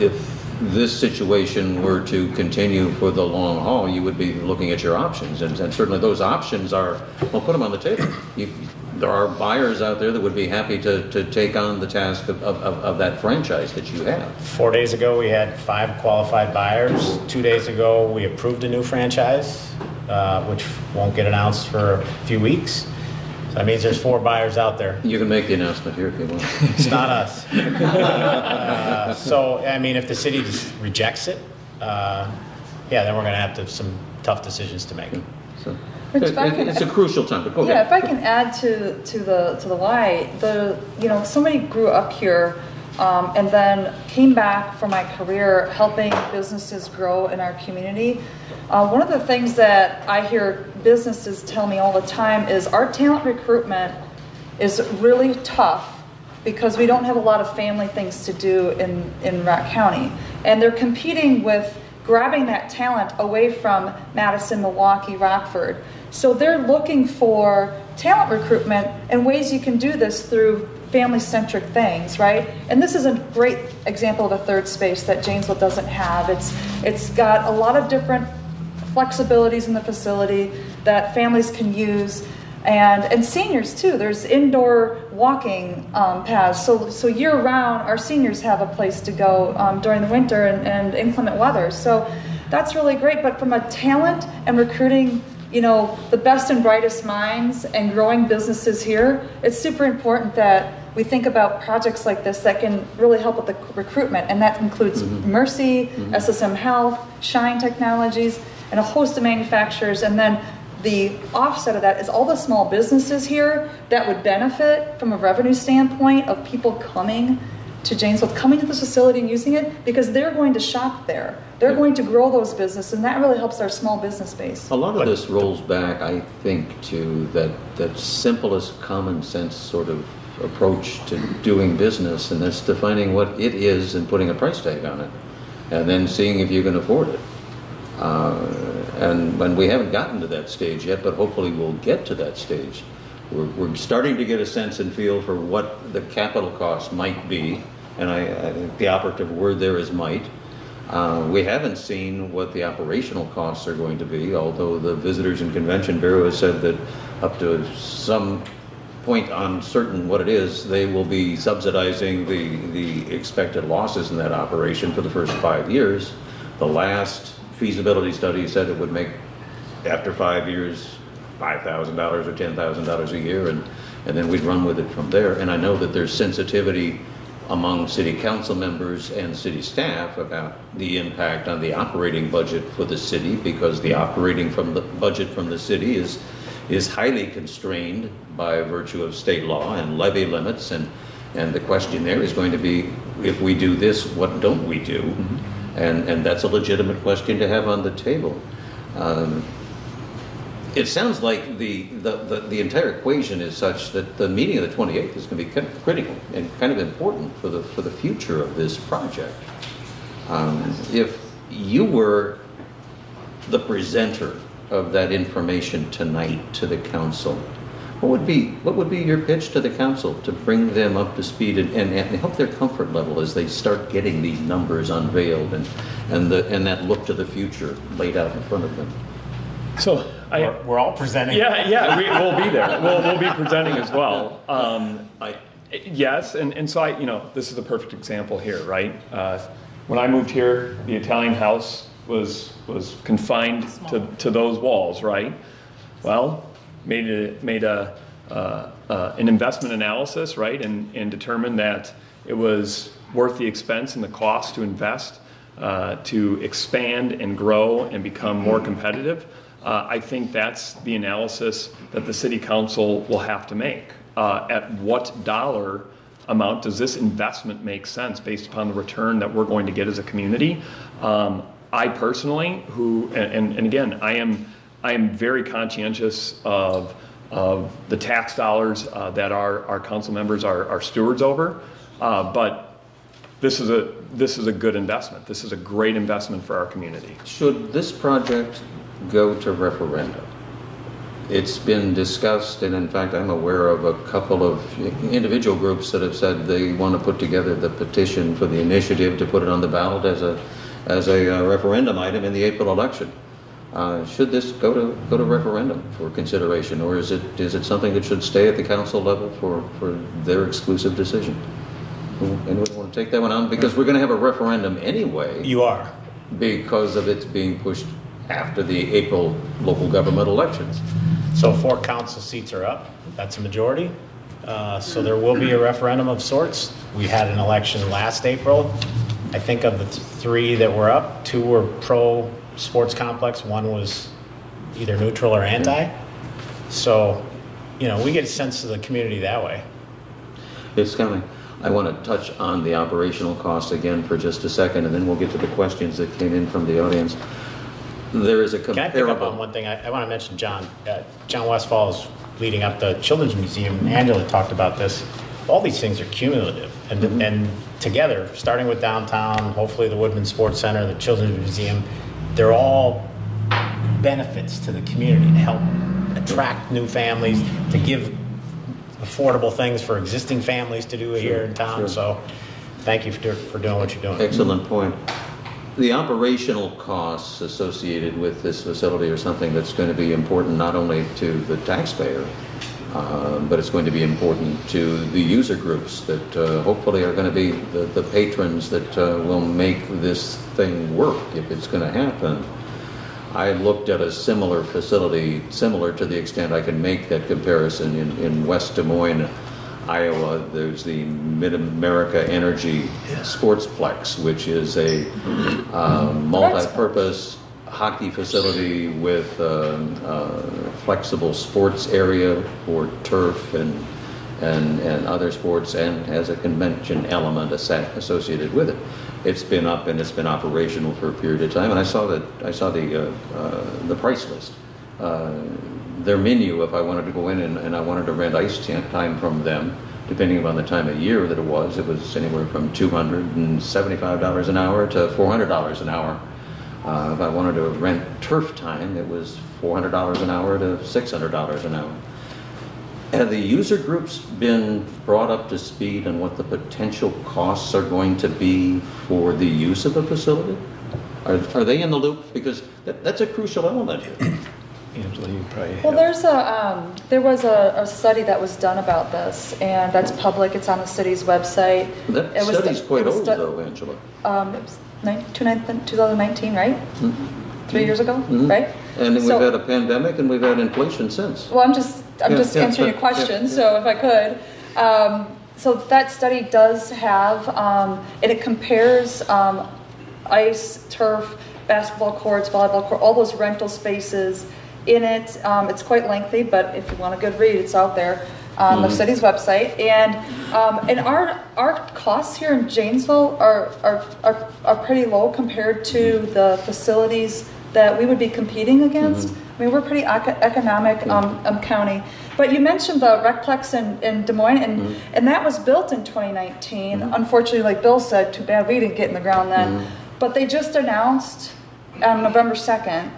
if this situation were to continue for the long haul, you would be looking at your options, and, and certainly those options are, well, put them on the table. You, there are buyers out there that would be happy to, to take on the task of, of, of that franchise that you have. Four days ago, we had five qualified buyers. Two days ago, we approved a new franchise, uh, which won't get announced for a few weeks. So that means there's four buyers out there. You can make the announcement here if you want. It's not us. Uh, so, I mean, if the city just rejects it, uh, yeah, then we're going to have to have some tough decisions to make. So, Rich, it, can, it's a crucial time. But go yeah, ahead. If I can add to to the to the why, the you know somebody grew up here, um, and then came back for my career helping businesses grow in our community. Uh, one of the things that I hear businesses tell me all the time is our talent recruitment is really tough because we don't have a lot of family things to do in, in Rock County. And they're competing with grabbing that talent away from Madison, Milwaukee, Rockford. So they're looking for talent recruitment and ways you can do this through family-centric things, right? And this is a great example of a third space that Janesville doesn't have. It's it's got a lot of different flexibilities in the facility that families can use, and and seniors too. There's indoor walking um, paths, so so year-round our seniors have a place to go um, during the winter and, and inclement weather. So that's really great. But from a talent and recruiting, you know, the best and brightest minds and growing businesses here, it's super important that we think about projects like this that can really help with the recruitment, and that includes mm-hmm. Mercy, mm-hmm. S S M Health, Shine Technologies, and a host of manufacturers. And then the offset of that is all the small businesses here that would benefit from a revenue standpoint of people coming to Janesville, coming to this facility and using it, because they're going to shop there. They're yeah. going to grow those businesses, and that really helps our small business base. A lot of this rolls back, I think, to that, that simplest common sense sort of approach to doing business, and that's defining what it is and putting a price tag on it, and then seeing if you can afford it. Uh, and, and we haven't gotten to that stage yet, but hopefully we'll get to that stage. We're, we're starting to get a sense and feel for what the capital cost might be, and I, I think the operative word there is might. Uh, we haven't seen what the operational costs are going to be, although the Visitors and Convention Bureau has said that up to some point uncertain what it is, they will be subsidizing the, the expected losses in that operation for the first five years. The last feasibility study said it would make, after five years, five thousand dollars or ten thousand dollars a year, and, and then we'd run with it from there. And I know that there's sensitivity among city council members and city staff about the impact on the operating budget for the city, because the operating from the budget from the city is is highly constrained by virtue of state law and levy limits, and, and the question there is going to be, if we do this, what don't we do? Mm-hmm. And, and that's a legitimate question to have on the table. Um, It sounds like the, the, the, the entire equation is such that the meeting of the twenty-eighth is going to be critical and kind of important for the for the future of this project. Um, if you were the presenter of that information tonight to the council, what would be what would be your pitch to the council to bring them up to speed and, and, and help their comfort level as they start getting these numbers unveiled and and the and that look to the future laid out in front of them? So I, we're, we're all presenting. Yeah, yeah, we, we'll be there. We'll, we'll be presenting as well. Um, I, yes, and, and so I, you know, this is the perfect example here, right? Uh, when I moved here, the Italian House was was confined to, to those walls, right? Well, made a, made a uh, uh, an investment analysis, right, and and determined that it was worth the expense and the cost to invest uh, to expand and grow and become more competitive. Uh, I think that's the analysis that the city council will have to make. Uh, at what dollar amount does this investment make sense based upon the return that we're going to get as a community? Um, I personally, who, and, and again, I am, I am very conscientious of, of the tax dollars uh, that our, our council members are, are stewards over, uh, but This is a this is a good investment. This is a great investment for our community. Should this project go to referendum? It's been discussed, and in fact, I'm aware of a couple of individual groups that have said they want to put together the petition for the initiative to put it on the ballot as a as a referendum item in the April election. Uh, should this go to go to referendum for consideration, or is it is it something that should stay at the council level for for their exclusive decision? Anyone want to take that one on? Because we're going to have a referendum anyway. You are. Because of it being pushed after the April local government elections. So four council seats are up. That's a majority. Uh, so there will be a referendum of sorts. We had an election last April. I think of the th three that were up, two were pro sports complex, one was either neutral or anti. So, you know, we get a sense of the community that way. It's coming. I want to touch on the operational cost again for just a second, and then we'll get to the questions that came in from the audience. There is a comparable. Can I pick up on one thing? I, I want to mention John. Uh, John Westfall is leading up the Children's Museum, and Angela talked about this. All these things are cumulative, and, mm-hmm. and together, starting with downtown, hopefully the Woodman's Sports Center, the Children's Museum, they're all benefits to the community to help attract new families, to give affordable things for existing families to do sure, here in town. Sure. So thank you for, for doing what you're doing. Excellent point. The operational costs associated with this facility are something that's going to be important not only to the taxpayer, um, but it's going to be important to the user groups that uh, hopefully are going to be the, the patrons that uh, will make this thing work if it's going to happen. I looked at a similar facility, similar to the extent I can make that comparison in, in West Des Moines, Iowa. There's the Mid-America Energy Sportsplex, which is a uh, multi-purpose hockey facility with a, a flexible sports area for turf and, and, and other sports, and has a convention element associated with it. It's been up and it's been operational for a period of time, and I saw that I saw the uh, uh, the price list, uh, their menu. If I wanted to go in and, and I wanted to rent ice time from them, depending upon the time of year that it was, it was anywhere from two hundred and seventy-five dollars an hour to four hundred dollars an hour. Uh, if I wanted to rent turf time, it was four hundred dollars an hour to six hundred dollars an hour. Have the user groups been brought up to speed on what the potential costs are going to be for the use of the facility? Are, are they in the loop? Because that, that's a crucial element here. Angela, you probably have. Well, there's a, um, there was a, a study that was done about this, and that's public. It's on the city's website. That it study's was, quite it was old, though, Angela. Um, it was two thousand nineteen, right? Mm-hmm. Three years ago, mm-hmm. right? And then so, we've had a pandemic, and we've had inflation since. Well, I'm just I'm yeah, just yeah, answering yeah, your question. Yeah, yeah. So if I could, um, so that study does have, um, and it compares um, ice, turf, basketball courts, volleyball court, all those rental spaces in it. Um, it's quite lengthy, but if you want a good read, it's out there on mm-hmm. the city's website. And um, and our our costs here in Janesville are are are, are pretty low compared to the facilities that we would be competing against. Mm-hmm. I mean, we're pretty eco economic um, um, county. But you mentioned the Recplex in, in Des Moines, and, mm-hmm. and that was built in twenty nineteen. Mm-hmm. Unfortunately, like Bill said, too bad we didn't get in the ground then. Mm-hmm. But they just announced on November second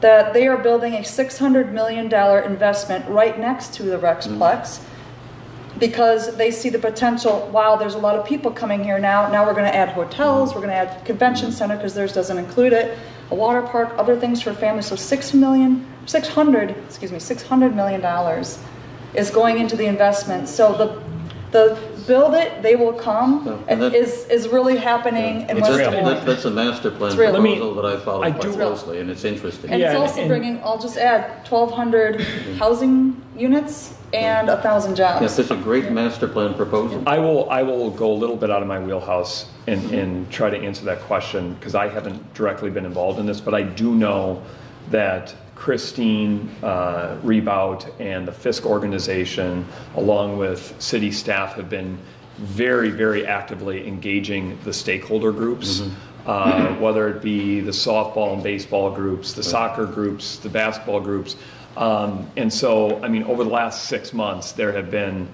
that they are building a six hundred million dollar investment right next to the Recplex mm-hmm. because they see the potential, wow, there's a lot of people coming here now. Now we're going to add hotels, mm-hmm. we're going to add convention center because theirs doesn't include it. A water park, other things for families. So six million, six hundred, excuse me, six hundred million dollars is going into the investment. So the the build it, they will come so, and that, is is really happening. Yeah. In West Des Moines. That's a master plan proposal that I follow I quite closely, real. And it's interesting. And yeah, it's also and, bringing. I'll just add twelve hundred housing units and a thousand jobs. Yes, it's a great master plan proposal. I will I will go a little bit out of my wheelhouse and, and try to answer that question because I haven't directly been involved in this, but I do know that Christine uh, Rebout and the Fisk organization, along with city staff, have been very, very actively engaging the stakeholder groups. Mm-hmm. Uh, whether it be the softball and baseball groups, the soccer groups, the basketball groups. Um, and so, I mean, over the last six months, there have been,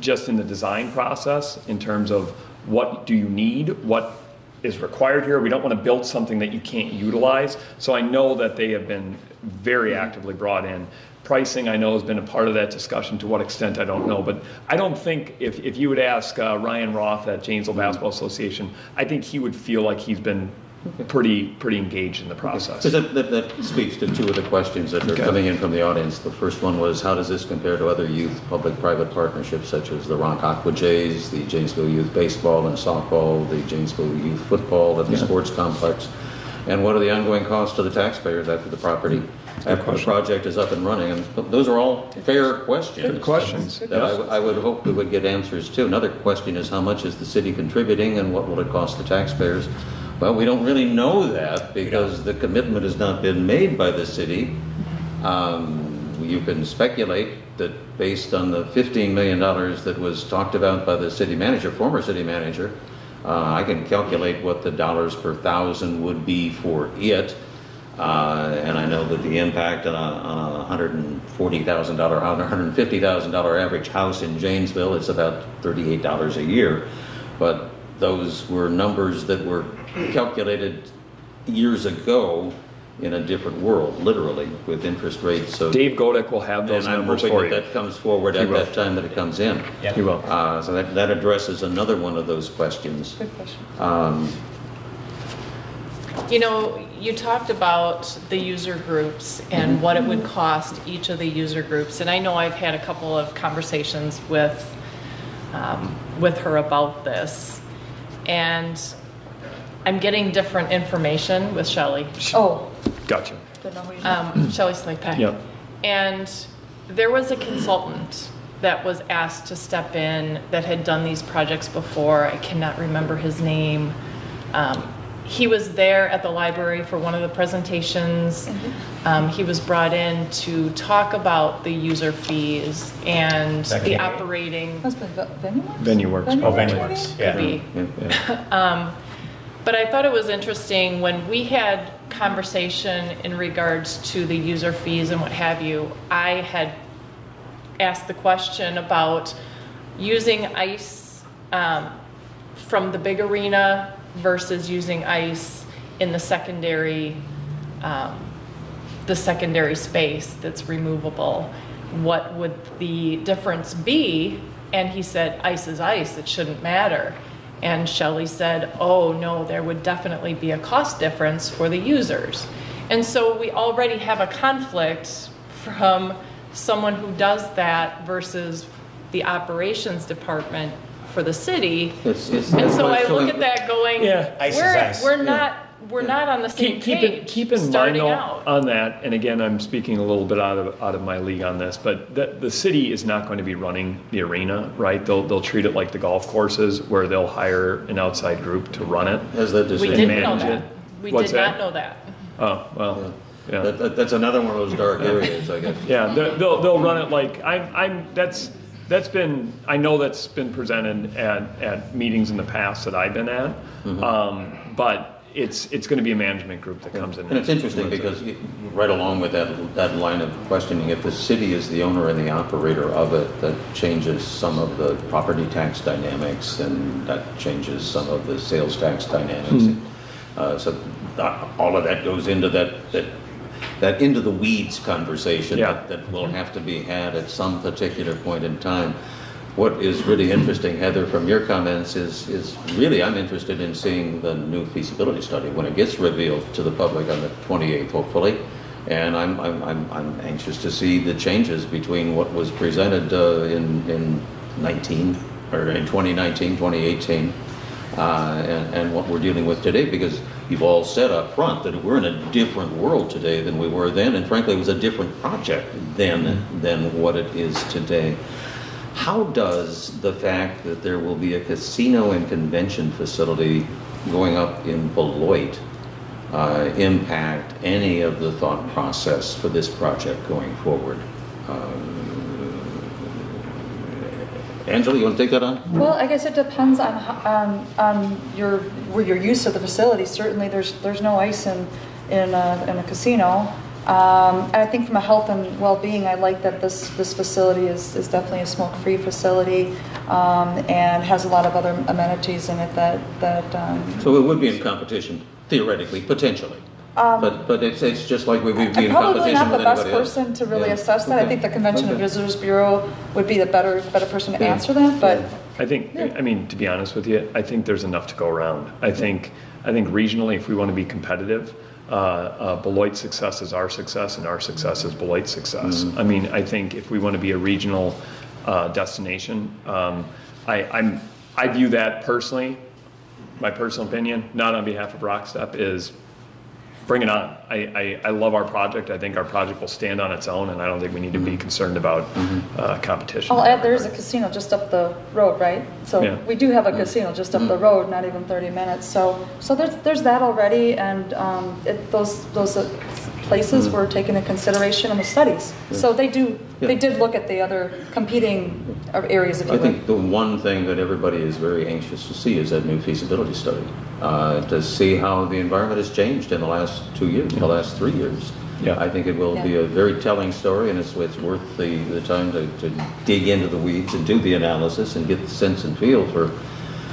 just in the design process, in terms of what do you need, what is required here. We don't want to build something that you can't utilize. So I know that they have been very actively brought in. Pricing, I know, has been a part of that discussion. To what extent, I don't know. But I don't think, if, if you would ask uh, Ryan Roth at Janesville Basketball Association, I think he would feel like he's been pretty pretty engaged in the process. Okay. So that, that, that speaks to two of the questions that are okay. coming in from the audience. The first one was, how does this compare to other youth public-private partnerships such as the Rock Aqua Jays, the Janesville youth baseball and softball, the Janesville youth football, and the yeah. sports complex? And what are the ongoing costs to the taxpayers after the property that project is up and running. And those are all fair questions. Good questions. That I, I would hope we would get answers to. Another question is how much is the city contributing and what will it cost the taxpayers? Well, we don't really know that because the commitment has not been made by the city. Um, you can speculate that based on the fifteen million dollars that was talked about by the city manager, former city manager, uh, I can calculate what the dollars per thousand would be for it. Uh, and I know that the impact on a, on a one hundred forty thousand dollar, on one hundred fifty thousand dollar average house in Janesville, it's about thirty-eight dollars a year. But those were numbers that were calculated years ago in a different world, literally, with interest rates. So Dave Godek will have those numbers for you. And I'm hoping that that comes forward at that time that it comes in. Yeah, he will. Uh, so that, that addresses another one of those questions. Good question. Um, You know, you talked about the user groups and what it would cost each of the user groups. And I know I've had a couple of conversations with, um, with her about this. And I'm getting different information with Shelley. Oh. Gotcha. Um, Shelley Snake-Pack. Yep. And there was a consultant that was asked to step in that had done these projects before. I cannot remember his name. Um, He was there at the library for one of the presentations. Mm-hmm. um, he was brought in to talk about the user fees and the operating. That's Venuworks? Venuworks. Venuworks. Oh, Venuworks. Yeah. Yeah. Yeah. um, but I thought it was interesting when we had conversation in regards to the user fees and what have you. I had asked the question about using ice um, from the big arena versus using ice in the secondary, um, the secondary space that's removable. What would the difference be? And he said, ice is ice, it shouldn't matter. And Shelley said, oh no, there would definitely be a cost difference for the users. And so we already have a conflict from someone who does that versus the operations department for the city, it's, it's, and so I look at that going, yeah, ice we're, ice. we're not we're yeah. not on the same keep, keep page. It, keep in mind on that, and again, I'm speaking a little bit out of out of my league on this, but the, the city is not going to be running the arena, right? They'll they'll treat it like the golf courses, where they'll hire an outside group to run it. As that we didn't know that. It. We What's did not that? know that. Oh well. Yeah. Yeah. That, that, that's another one of those dark areas, I guess. Yeah, they'll they'll run it like I'm I'm that's. That's been, I know that's been presented at, at meetings in the past that I've been at, mm-hmm. um, but it's it's going to be a management group that comes in. And it's interesting because it. right along with that that line of questioning, if the city is the owner and the operator of it, that changes some of the property tax dynamics, and that changes some of the sales tax dynamics. Mm-hmm. uh, so all of that goes into that, that that into the weeds conversation yeah. that, that will have to be had at some particular point in time. What is really interesting, Heather, from your comments is, is really I'm interested in seeing the new feasibility study when it gets revealed to the public on the twenty-eighth, hopefully. And I'm I'm I'm, I'm anxious to see the changes between what was presented uh, in in nineteen or in twenty nineteen, twenty eighteen. Uh, and, and what we're dealing with today, because you've all said up front that we're in a different world today than we were then, and frankly it was a different project then than what it is today. How does the fact that there will be a casino and convention facility going up in Beloit uh, impact any of the thought process for this project going forward? Um, Angela, you want to take that on? Well, I guess it depends on um, on your your use of the facility. Certainly, there's there's no ice in in a, in a casino. Um, and I think from a health and well-being, I like that this this facility is, is definitely a smoke-free facility um, and has a lot of other amenities in it that that. Um, so it would be in competition theoretically, potentially. Um, but but it's it's just like we would be in competition with anybody else. I'm probably not the best person to really yeah. assess that. Okay. I think the Convention okay. and Visitors Bureau would be the better better person to yeah. answer that. But yeah. I think yeah. I mean, to be honest with you, I think there's enough to go around. I think I think regionally, if we want to be competitive, uh, uh, Beloit's success is our success, and our success is Beloit's success. Mm-hmm. I mean, I think if we want to be a regional uh, destination, um, I I'm I view that personally, my personal opinion, not on behalf of Rockstep, is. bring it on. I, I, I love our project. I think our project will stand on its own, and I don't think we need to be concerned about uh, competition. I'll add, there's a casino just up the road, right? So yeah. we do have a casino just up the road, not even thirty minutes. So so there's there's that already, and um, it, those those uh, places were taken into consideration in the studies. Yeah. So they do yeah. they did look at the other competing areas. If you I think the one thing that everybody is very anxious to see is that new feasibility study. Uh, to see how the environment has changed in the last two years, yeah. the last three years. Yeah. I think it will yeah. be a very telling story, and it's, it's worth the, the time to, to dig into the weeds and do the analysis and get the sense and feel for,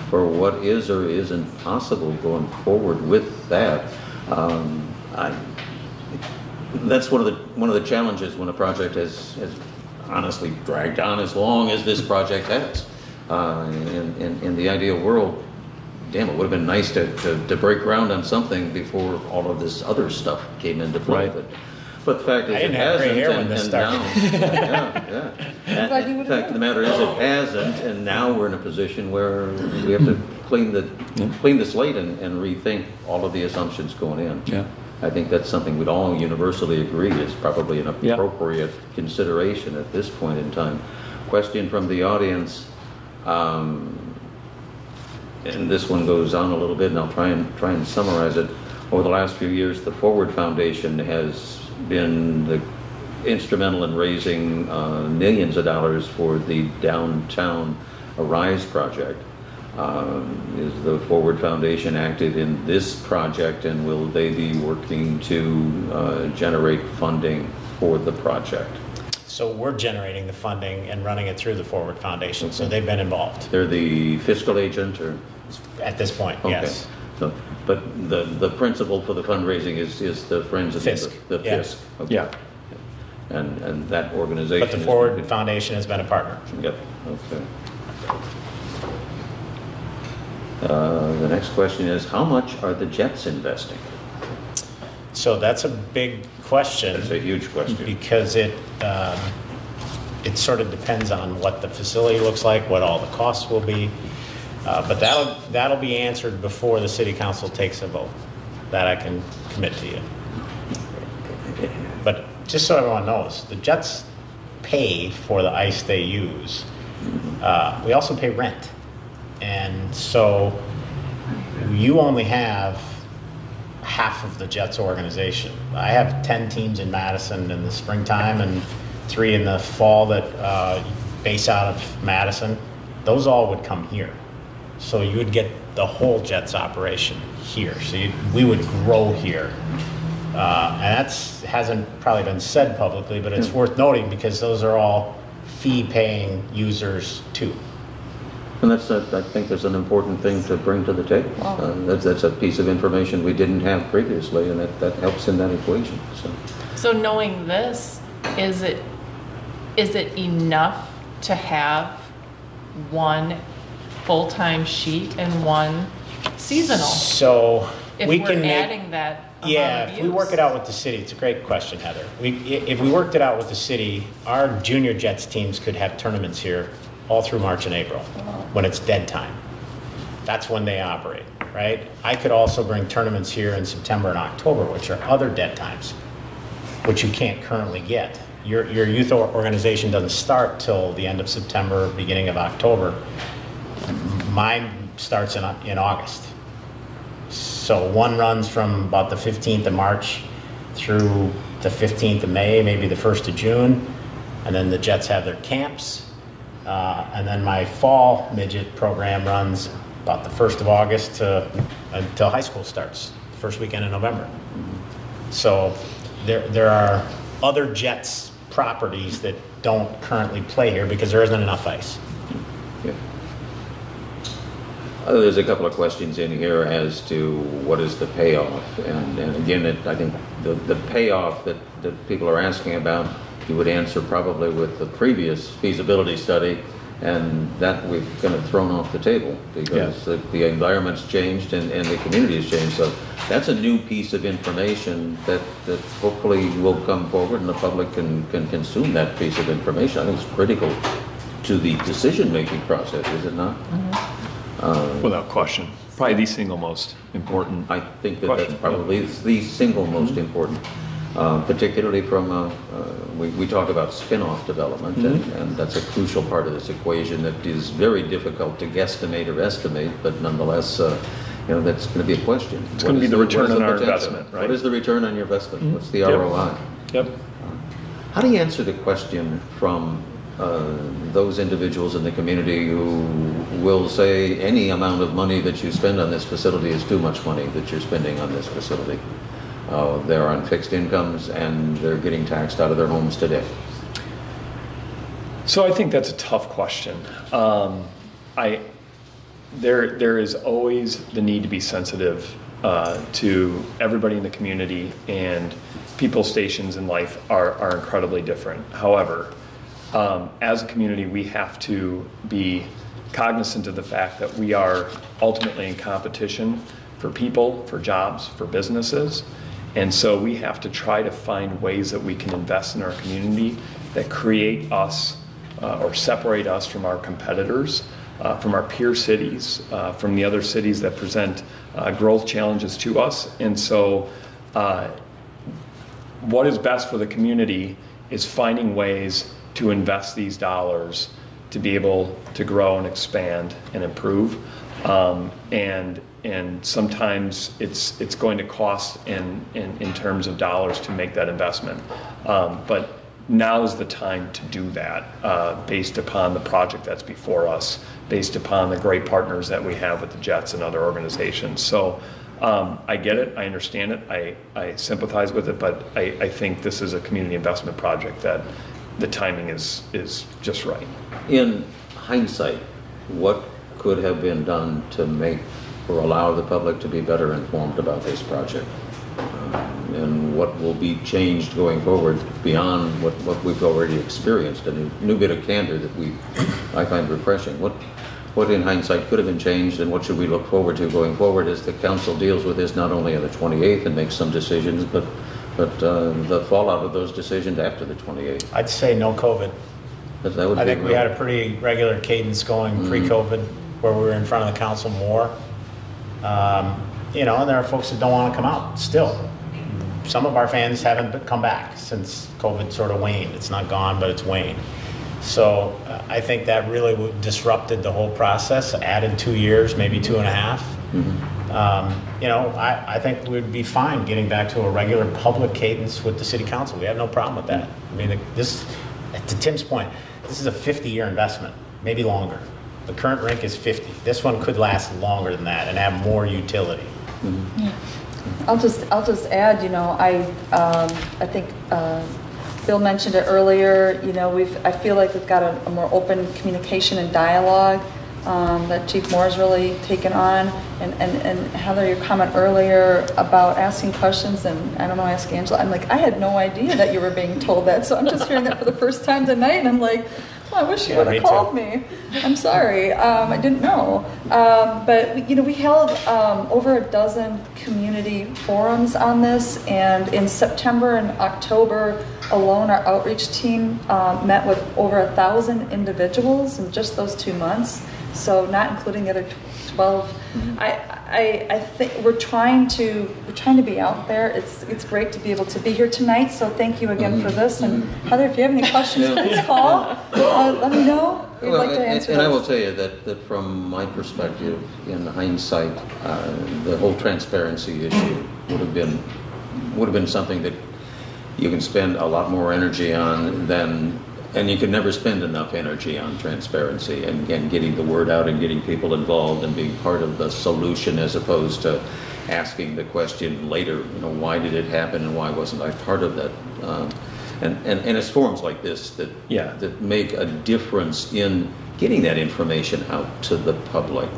for what is or isn't possible going forward with that. Um, I, that's one of the one of the challenges when a project has, has honestly dragged on as long as this project has. Uh, in, in, in the ideal world, damn, it would have been nice to, to, to break ground on something before all of this other stuff came into play. Right. But, but the fact is, I didn't it have hasn't. Gray hair and, when this and started. Now, yeah, yeah. Like in fact, the matter is, it hasn't, and now we're in a position where we have to clean the yeah. clean the slate and, and rethink all of the assumptions going in. Yeah. I think that's something we'd all universally agree is probably an appropriate yeah. consideration at this point in time. Question from the audience. Um, And this one goes on a little bit, and I'll try and try and summarize it. Over the last few years, the Forward Foundation has been the, instrumental in raising uh, millions of dollars for the Downtown Arise project. Um, is the Forward Foundation active in this project, and will they be working to uh, generate funding for the project? So we're generating the funding and running it through the Forward Foundation, okay. so they've been involved. They're the fiscal agent, or at this point, okay. yes. So, but the the principal for the fundraising is is the Friends of Fisk. the, the yeah. Fisk, okay. yeah, and and that organization. But the Forward is, Foundation has been a partner. Yep. Okay. Uh, the next question is, how much are the Jets investing? So that's a big question. That's a huge question. Because it um, it sort of depends on what the facility looks like, what all the costs will be. Uh, but that'll, that'll be answered before the city council takes a vote. That I can commit to you. But just so everyone knows, the Jets pay for the ice they use. Uh, we also pay rent. And so you only have half of the Jets organization. I have ten teams in Madison in the springtime and three in the fall that uh, base out of Madison. Those all would come here. So you would get the whole Jets operation here. So you, we would grow here. Uh, and that hasn't probably been said publicly, but it's mm-hmm. worth noting because those are all fee-paying users too. And that's, a, I think, that's an important thing to bring to the table. Wow. Uh, that's, that's a piece of information we didn't have previously, and that, that helps in that equation. So, so knowing this, is it is it enough to have one full-time sheet and one seasonal? So if we we're can adding make, that, yeah, if we work it out with the city, it's a great question, Heather. We, if we worked it out with the city, our junior Jets teams could have tournaments here all through March and April, when it's dead time. That's when they operate, right? I could also bring tournaments here in September and October, which are other dead times, which you can't currently get. Your, your youth organization doesn't start till the end of September, beginning of October. Mine starts in, in August. So one runs from about the fifteenth of March through the fifteenth of May, maybe the first of June, and then the Jets have their camps. Uh, and then my fall midget program runs about the first of August to, until high school starts, the first weekend in November. So there, there are other Jets properties that don't currently play here because there isn't enough ice. Yeah. Uh, there's a couple of questions in here as to what is the payoff. And, and again, it, I think the, the payoff that, that people are asking about you would answer probably with the previous feasibility study, and that we've kind of thrown off the table because yeah. the, the environment's changed and, and the community has changed. So that's a new piece of information that, that hopefully will come forward and the public can, can consume that piece of information. I think it's critical to the decision-making process, is it not? Mm-hmm. uh, Without question. probably the single most important I think that question. That's probably yeah. the single most mm-hmm. important, uh, particularly from, uh, uh, we, we talk about spin-off development, mm-hmm. and, and that's a crucial part of this equation that is very difficult to guesstimate or estimate, but nonetheless, uh, you know, that's going to be a question. It's going to be the, the return on the our potential? investment, right? What is the return on your investment? Mm-hmm. What's the yep. R O I? Yep. How do you answer the question from uh, those individuals in the community who will say any amount of money that you spend on this facility is too much money that you're spending on this facility? Uh, they're on fixed incomes and they're getting taxed out of their homes today. So I think that's a tough question. Um, I there there is always the need to be sensitive uh, to everybody in the community, and people's stations in life are, are incredibly different. However, um, as a community, we have to be cognizant of the fact that we are ultimately in competition for people, for jobs, for businesses. And so we have to try to find ways that we can invest in our community that create us uh, or separate us from our competitors, uh, from our peer cities, uh, from the other cities that present uh, growth challenges to us. And so, uh, what is best for the community is finding ways to invest these dollars to be able to grow and expand and improve. Um, and and sometimes it's it's going to cost in, in, in terms of dollars to make that investment. Um, but now is the time to do that uh, based upon the project that's before us, based upon the great partners that we have with the Jets and other organizations. So. Um, I get it, I understand it, I, I sympathize with it, but I, I think this is a community investment project that the timing is, is just right. In hindsight, what could have been done to make or allow the public to be better informed about this project? Um, and what will be changed going forward beyond what, what we've already experienced? A new, new bit of candor that we I find refreshing. What, What in hindsight could have been changed, and what should we look forward to going forward as the council deals with this not only on the twenty-eighth and makes some decisions, but but uh, the fallout of those decisions after the twenty-eighth? I'd say no COVID. That, that would I think real. We had a pretty regular cadence going mm-hmm. pre-COVID where we were in front of the council more. Um, you know, and there are folks that don't want to come out still. Some of our fans haven't come back since COVID sort of waned. It's not gone, but it's waned. So uh, I think that really disrupted the whole process, added two years, maybe two and a half. Mm-hmm. um, you know, I, I think we'd be fine getting back to a regular public cadence with the city council. We have no problem with that. I mean, this, to Tim's point, this is a fifty-year investment, maybe longer. The current rink is fifty. This one could last longer than that and have more utility. Mm-hmm. Yeah. I'll just, I'll just add, you know, I, um, I think, uh, Bill mentioned it earlier. You know, we've. I feel like we've got a, a more open communication and dialogue um, that Chief Moore's really taken on. And, and and Heather, your comment earlier about asking questions, and I don't know, ask Angela. I'm like, I had no idea that you were being told that. So I'm just hearing that for the first time tonight, and I'm like, well, I wish you yeah, would have called too. me. I'm sorry, um, I didn't know. Um, but you know, we held um, over a dozen community forums on this, and in September and October alone, our outreach team um, met with over a thousand individuals in just those two months. So not including the other twelve. Mm-hmm. I, I, I think we're trying to we're trying to be out there. It's it's great to be able to be here tonight. So thank you again mm-hmm. for this. And mm-hmm. Heather, if you have any questions, yeah. please call. Uh, let me know. We'd well, like to answer. And, and I will tell you that that from my perspective, in hindsight, uh, the whole transparency issue would have been would have been something that you can spend a lot more energy on than. And you can never spend enough energy on transparency and, and getting the word out and getting people involved and being part of the solution, as opposed to asking the question later, you know, why did it happen and why wasn't I part of that? Um, and, and, and it's forums like this that, yeah. that make a difference in getting that information out to the public.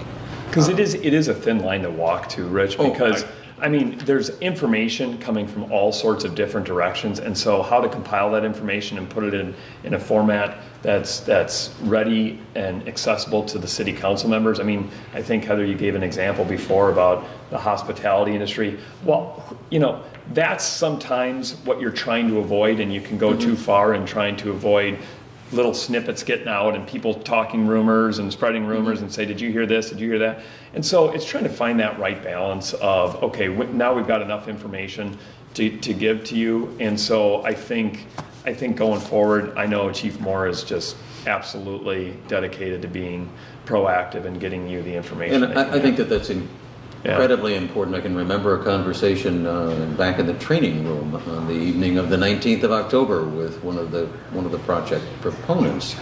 Because um, it is it is a thin line to walk to, Rich, because... Oh, I, I mean, there's information coming from all sorts of different directions, and so how to compile that information and put it in, in a format that's that's ready and accessible to the city council members. I mean, I think, Heather, you gave an example before about the hospitality industry. Well, you know, that's sometimes what you're trying to avoid, and you can go mm-hmm. too far in trying to avoid little snippets getting out and people talking rumors and spreading rumors mm-hmm. and say, did you hear this? Did you hear that? And so it's trying to find that right balance of, okay, w- now we've got enough information to, to give to you. And so I think, I think going forward, I know Chief Moore is just absolutely dedicated to being proactive and getting you the information. And I, I think that that's incredibly yeah. important. I can remember a conversation uh, back in the training room on the evening of the nineteenth of October with one of the one of the project proponents,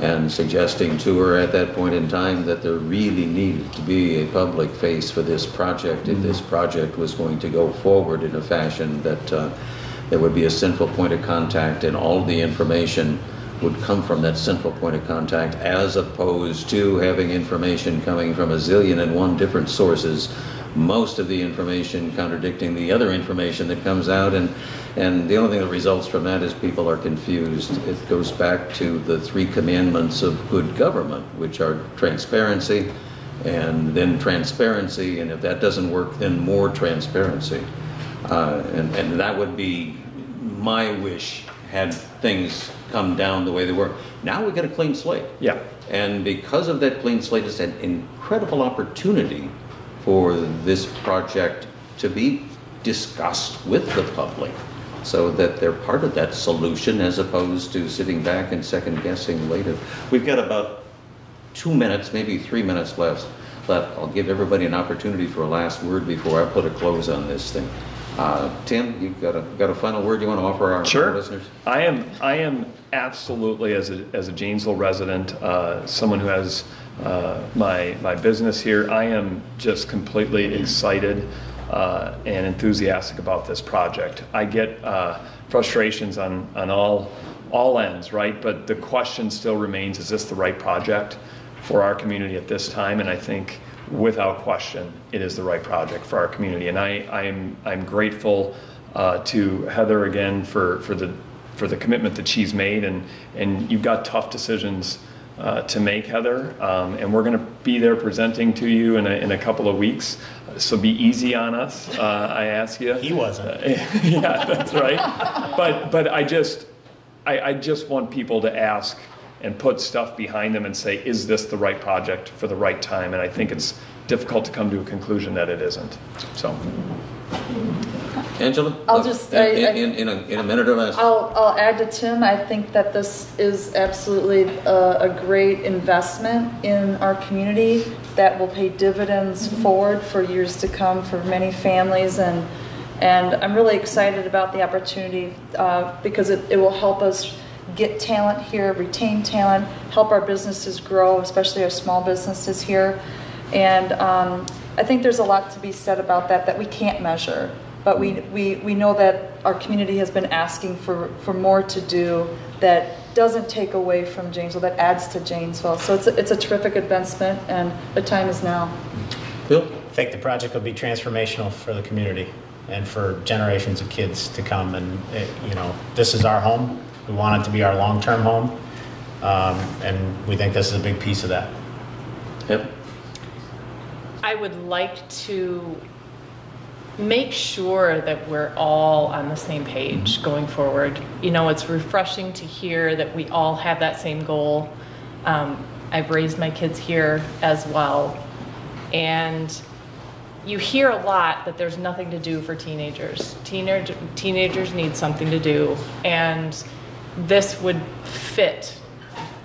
and suggesting to her at that point in time that there really needed to be a public face for this project if mm-hmm. this project was going to go forward in a fashion that uh, there would be a central point of contact and all the information would come from that central point of contact, as opposed to having information coming from a zillion and one different sources, most of the information contradicting the other information that comes out, and and the only thing that results from that is people are confused. It goes back to the three commandments of good government, which are transparency, and then transparency, and if that doesn't work, then more transparency. Uh, and, and that would be my wish had things come down the way they were. Now we got a clean slate. Yeah. And because of that clean slate, it's an incredible opportunity for this project to be discussed with the public so that they're part of that solution as opposed to sitting back and second guessing later. We've got about two minutes, maybe three minutes left. left. I'll give everybody an opportunity for a last word before I put a close on this thing. Uh, Tim, you've got a got a final word you want to offer our, sure. our listeners? Sure. I am I am absolutely, as a as a Janesville resident, uh, someone who has uh, my my business here, I am just completely excited uh, and enthusiastic about this project. I get uh, frustrations on on all all ends, right? But the question still remains: is this the right project for our community at this time? And I think, without question, it is the right project for our community, and I, I'm I'm grateful uh, to Heather again for, for the for the commitment that she's made, and and you've got tough decisions uh, to make, Heather, um, and we're going to be there presenting to you in a, in a couple of weeks. So be easy on us, uh, I ask you. He wasn't. Uh, yeah, that's right. But but I just I, I just want people to ask and put stuff behind them and say, is this the right project for the right time? And I think it's difficult to come to a conclusion that it isn't. So, Angela, I'll just I, in, I, in, in, a, in a minute or less. I'll, I'll add to Tim. I think that this is absolutely a, a great investment in our community that will pay dividends mm-hmm. forward for years to come for many families, and and I'm really excited about the opportunity uh, because it, it will help us get talent here, retain talent, help our businesses grow, especially our small businesses here. And um, I think there's a lot to be said about that that we can't measure. But we, we, we know that our community has been asking for, for more to do that doesn't take away from Janesville, that adds to Janesville. So it's a, it's a terrific advancement, and the time is now. Bill? I think the project will be transformational for the community and for generations of kids to come. And, it, you know, this is our home. We want it to be our long-term home, um, and we think this is a big piece of that. Yep. I would like to make sure that we're all on the same page mm-hmm. going forward. You know, it's refreshing to hear that we all have that same goal. Um, I've raised my kids here as well, and you hear a lot that there's nothing to do for teenagers. Teenage, teenagers need something to do, and this would fit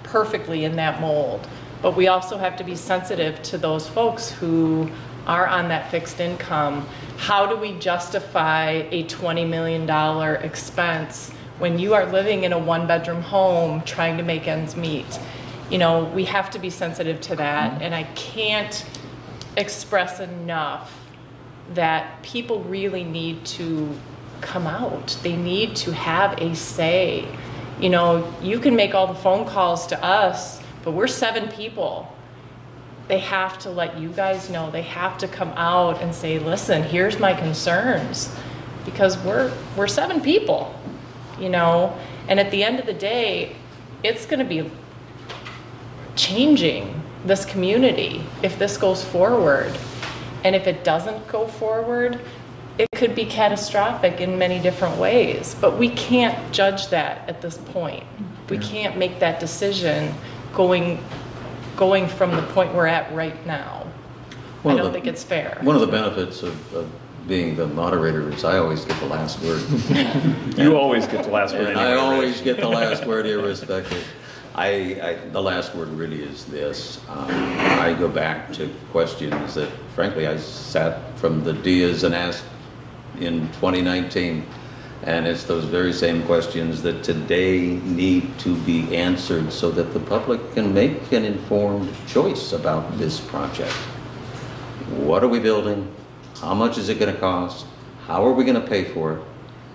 perfectly in that mold. But we also have to be sensitive to those folks who are on that fixed income. How do we justify a twenty million dollars expense when you are living in a one-bedroom home trying to make ends meet? You know, we have to be sensitive to that, and I can't express enough that people really need to come out. They need to have a say. You know, you can make all the phone calls to us, but we're seven people. They have to let you guys know. They have to come out and say, listen, here's my concerns, because we're we're seven people, you know. And at the end of the day, it's going to be changing this community if this goes forward. And if it doesn't go forward, it could be catastrophic in many different ways, but we can't judge that at this point. We can't make that decision going going from the point we're at right now. One I don't the, think it's fair. One of the benefits of, of being the moderator is I always get the last word. You always get the last word. And anyway, I always get the last word irrespective. I, I, the last word really is this. Um, I go back to questions that, frankly, I sat from the D I As and asked in twenty nineteen. And it's those very same questions that today need to be answered so that the public can make an informed choice about this project. What are we building? How much is it going to cost? How are we going to pay for it?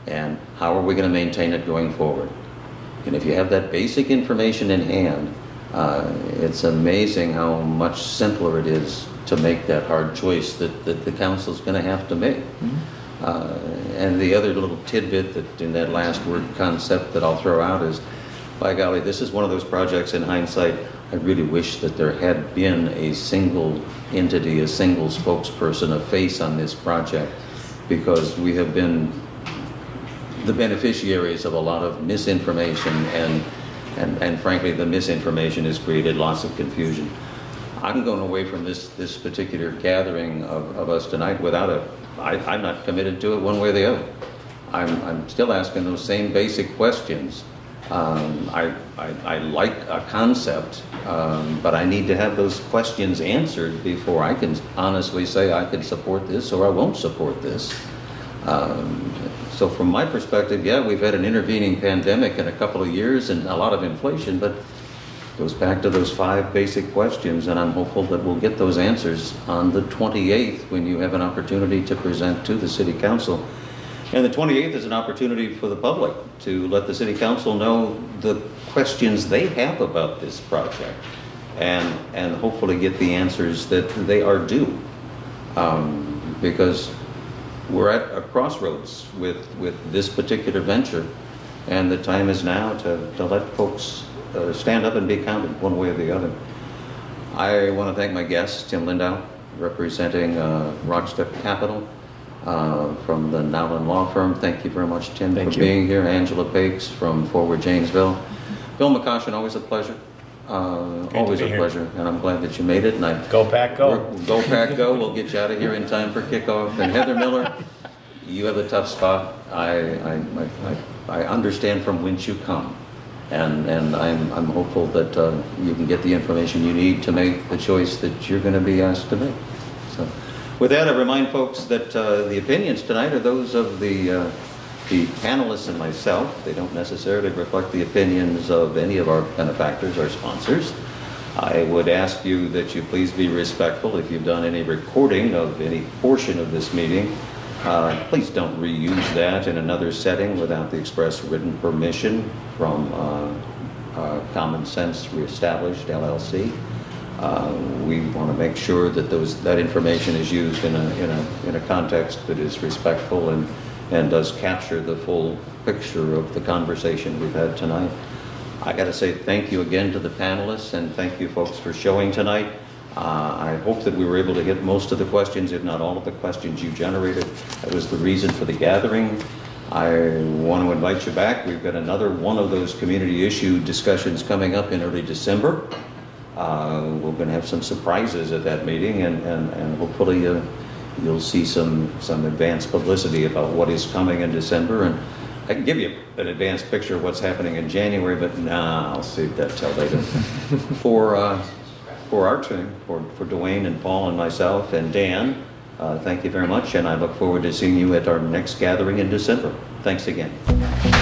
And how are we going to maintain it going forward? And if you have that basic information in hand, uh, it's amazing how much simpler it is to make that hard choice that, that the council's going to have to make. Mm-hmm. uh, and the other little tidbit that in that last word concept that I'll throw out is, by golly, this is one of those projects in hindsight, I really wish that there had been a single entity, a single spokesperson, a face on this project, because we have been the beneficiaries of a lot of misinformation, and, and, and frankly, the misinformation has created lots of confusion. I'm going away from this, this particular gathering of, of us tonight without a, I, I'm not committed to it one way or the other. I'm, I'm still asking those same basic questions. Um, I, I, I like a concept, um, but I need to have those questions answered before I can honestly say I can support this or I won't support this. Um, so from my perspective, yeah, we've had an intervening pandemic in a couple of years and a lot of inflation, but it goes back to those five basic questions, and I'm hopeful that we'll get those answers on the twenty-eighth when you have an opportunity to present to the City Council. And the twenty-eighth is an opportunity for the public to let the City Council know the questions they have about this project and, and hopefully get the answers that they are due. Um, because we're at a crossroads with, with this particular venture, and the time is now to, to let folks uh, stand up and be counted one way or the other. I want to thank my guest, Tim Lindau, representing uh, Rockstep Capital. Uh, from the Nallen Law Firm. Thank you very much, Tim, Thank for you. being here. Angela Pakes from Forward Janesville. Bill McCoshen, always a pleasure. Uh, always a here. pleasure. And I'm glad that you made it. And I, go Pack Go. Go Pack Go. We'll get you out of here in time for kickoff. And Heather Miller, you have a tough spot. I, I, I, I understand from whence you come. And, and I'm, I'm hopeful that uh, you can get the information you need to make the choice that you're going to be asked to make. So. With that, I remind folks that uh, the opinions tonight are those of the, uh, the panelists and myself. They don't necessarily reflect the opinions of any of our benefactors or sponsors. I would ask you that you please be respectful. If you've done any recording of any portion of this meeting, uh, please don't reuse that in another setting without the express written permission from uh, uh, Common Sense Reestablished, L L C. Uh, we want to make sure that those that information is used in a in a in a context that is respectful and and does capture the full picture of the conversation we've had tonight. I got to say thank you again to the panelists, and thank you folks for showing tonight. Uh, I hope that we were able to hit most of the questions, if not all of the questions you generated. That was the reason for the gathering. I want to invite you back. We've got another one of those community issue discussions coming up in early December. Uh, we're going to have some surprises at that meeting, and, and, and hopefully uh, you'll see some, some advanced publicity about what is coming in December. And I can give you an advanced picture of what's happening in January, but nah, I'll save that till later. For, uh, for our team, for, for Dwayne and Paul and myself and Dan, uh, thank you very much, and I look forward to seeing you at our next gathering in December. Thanks again.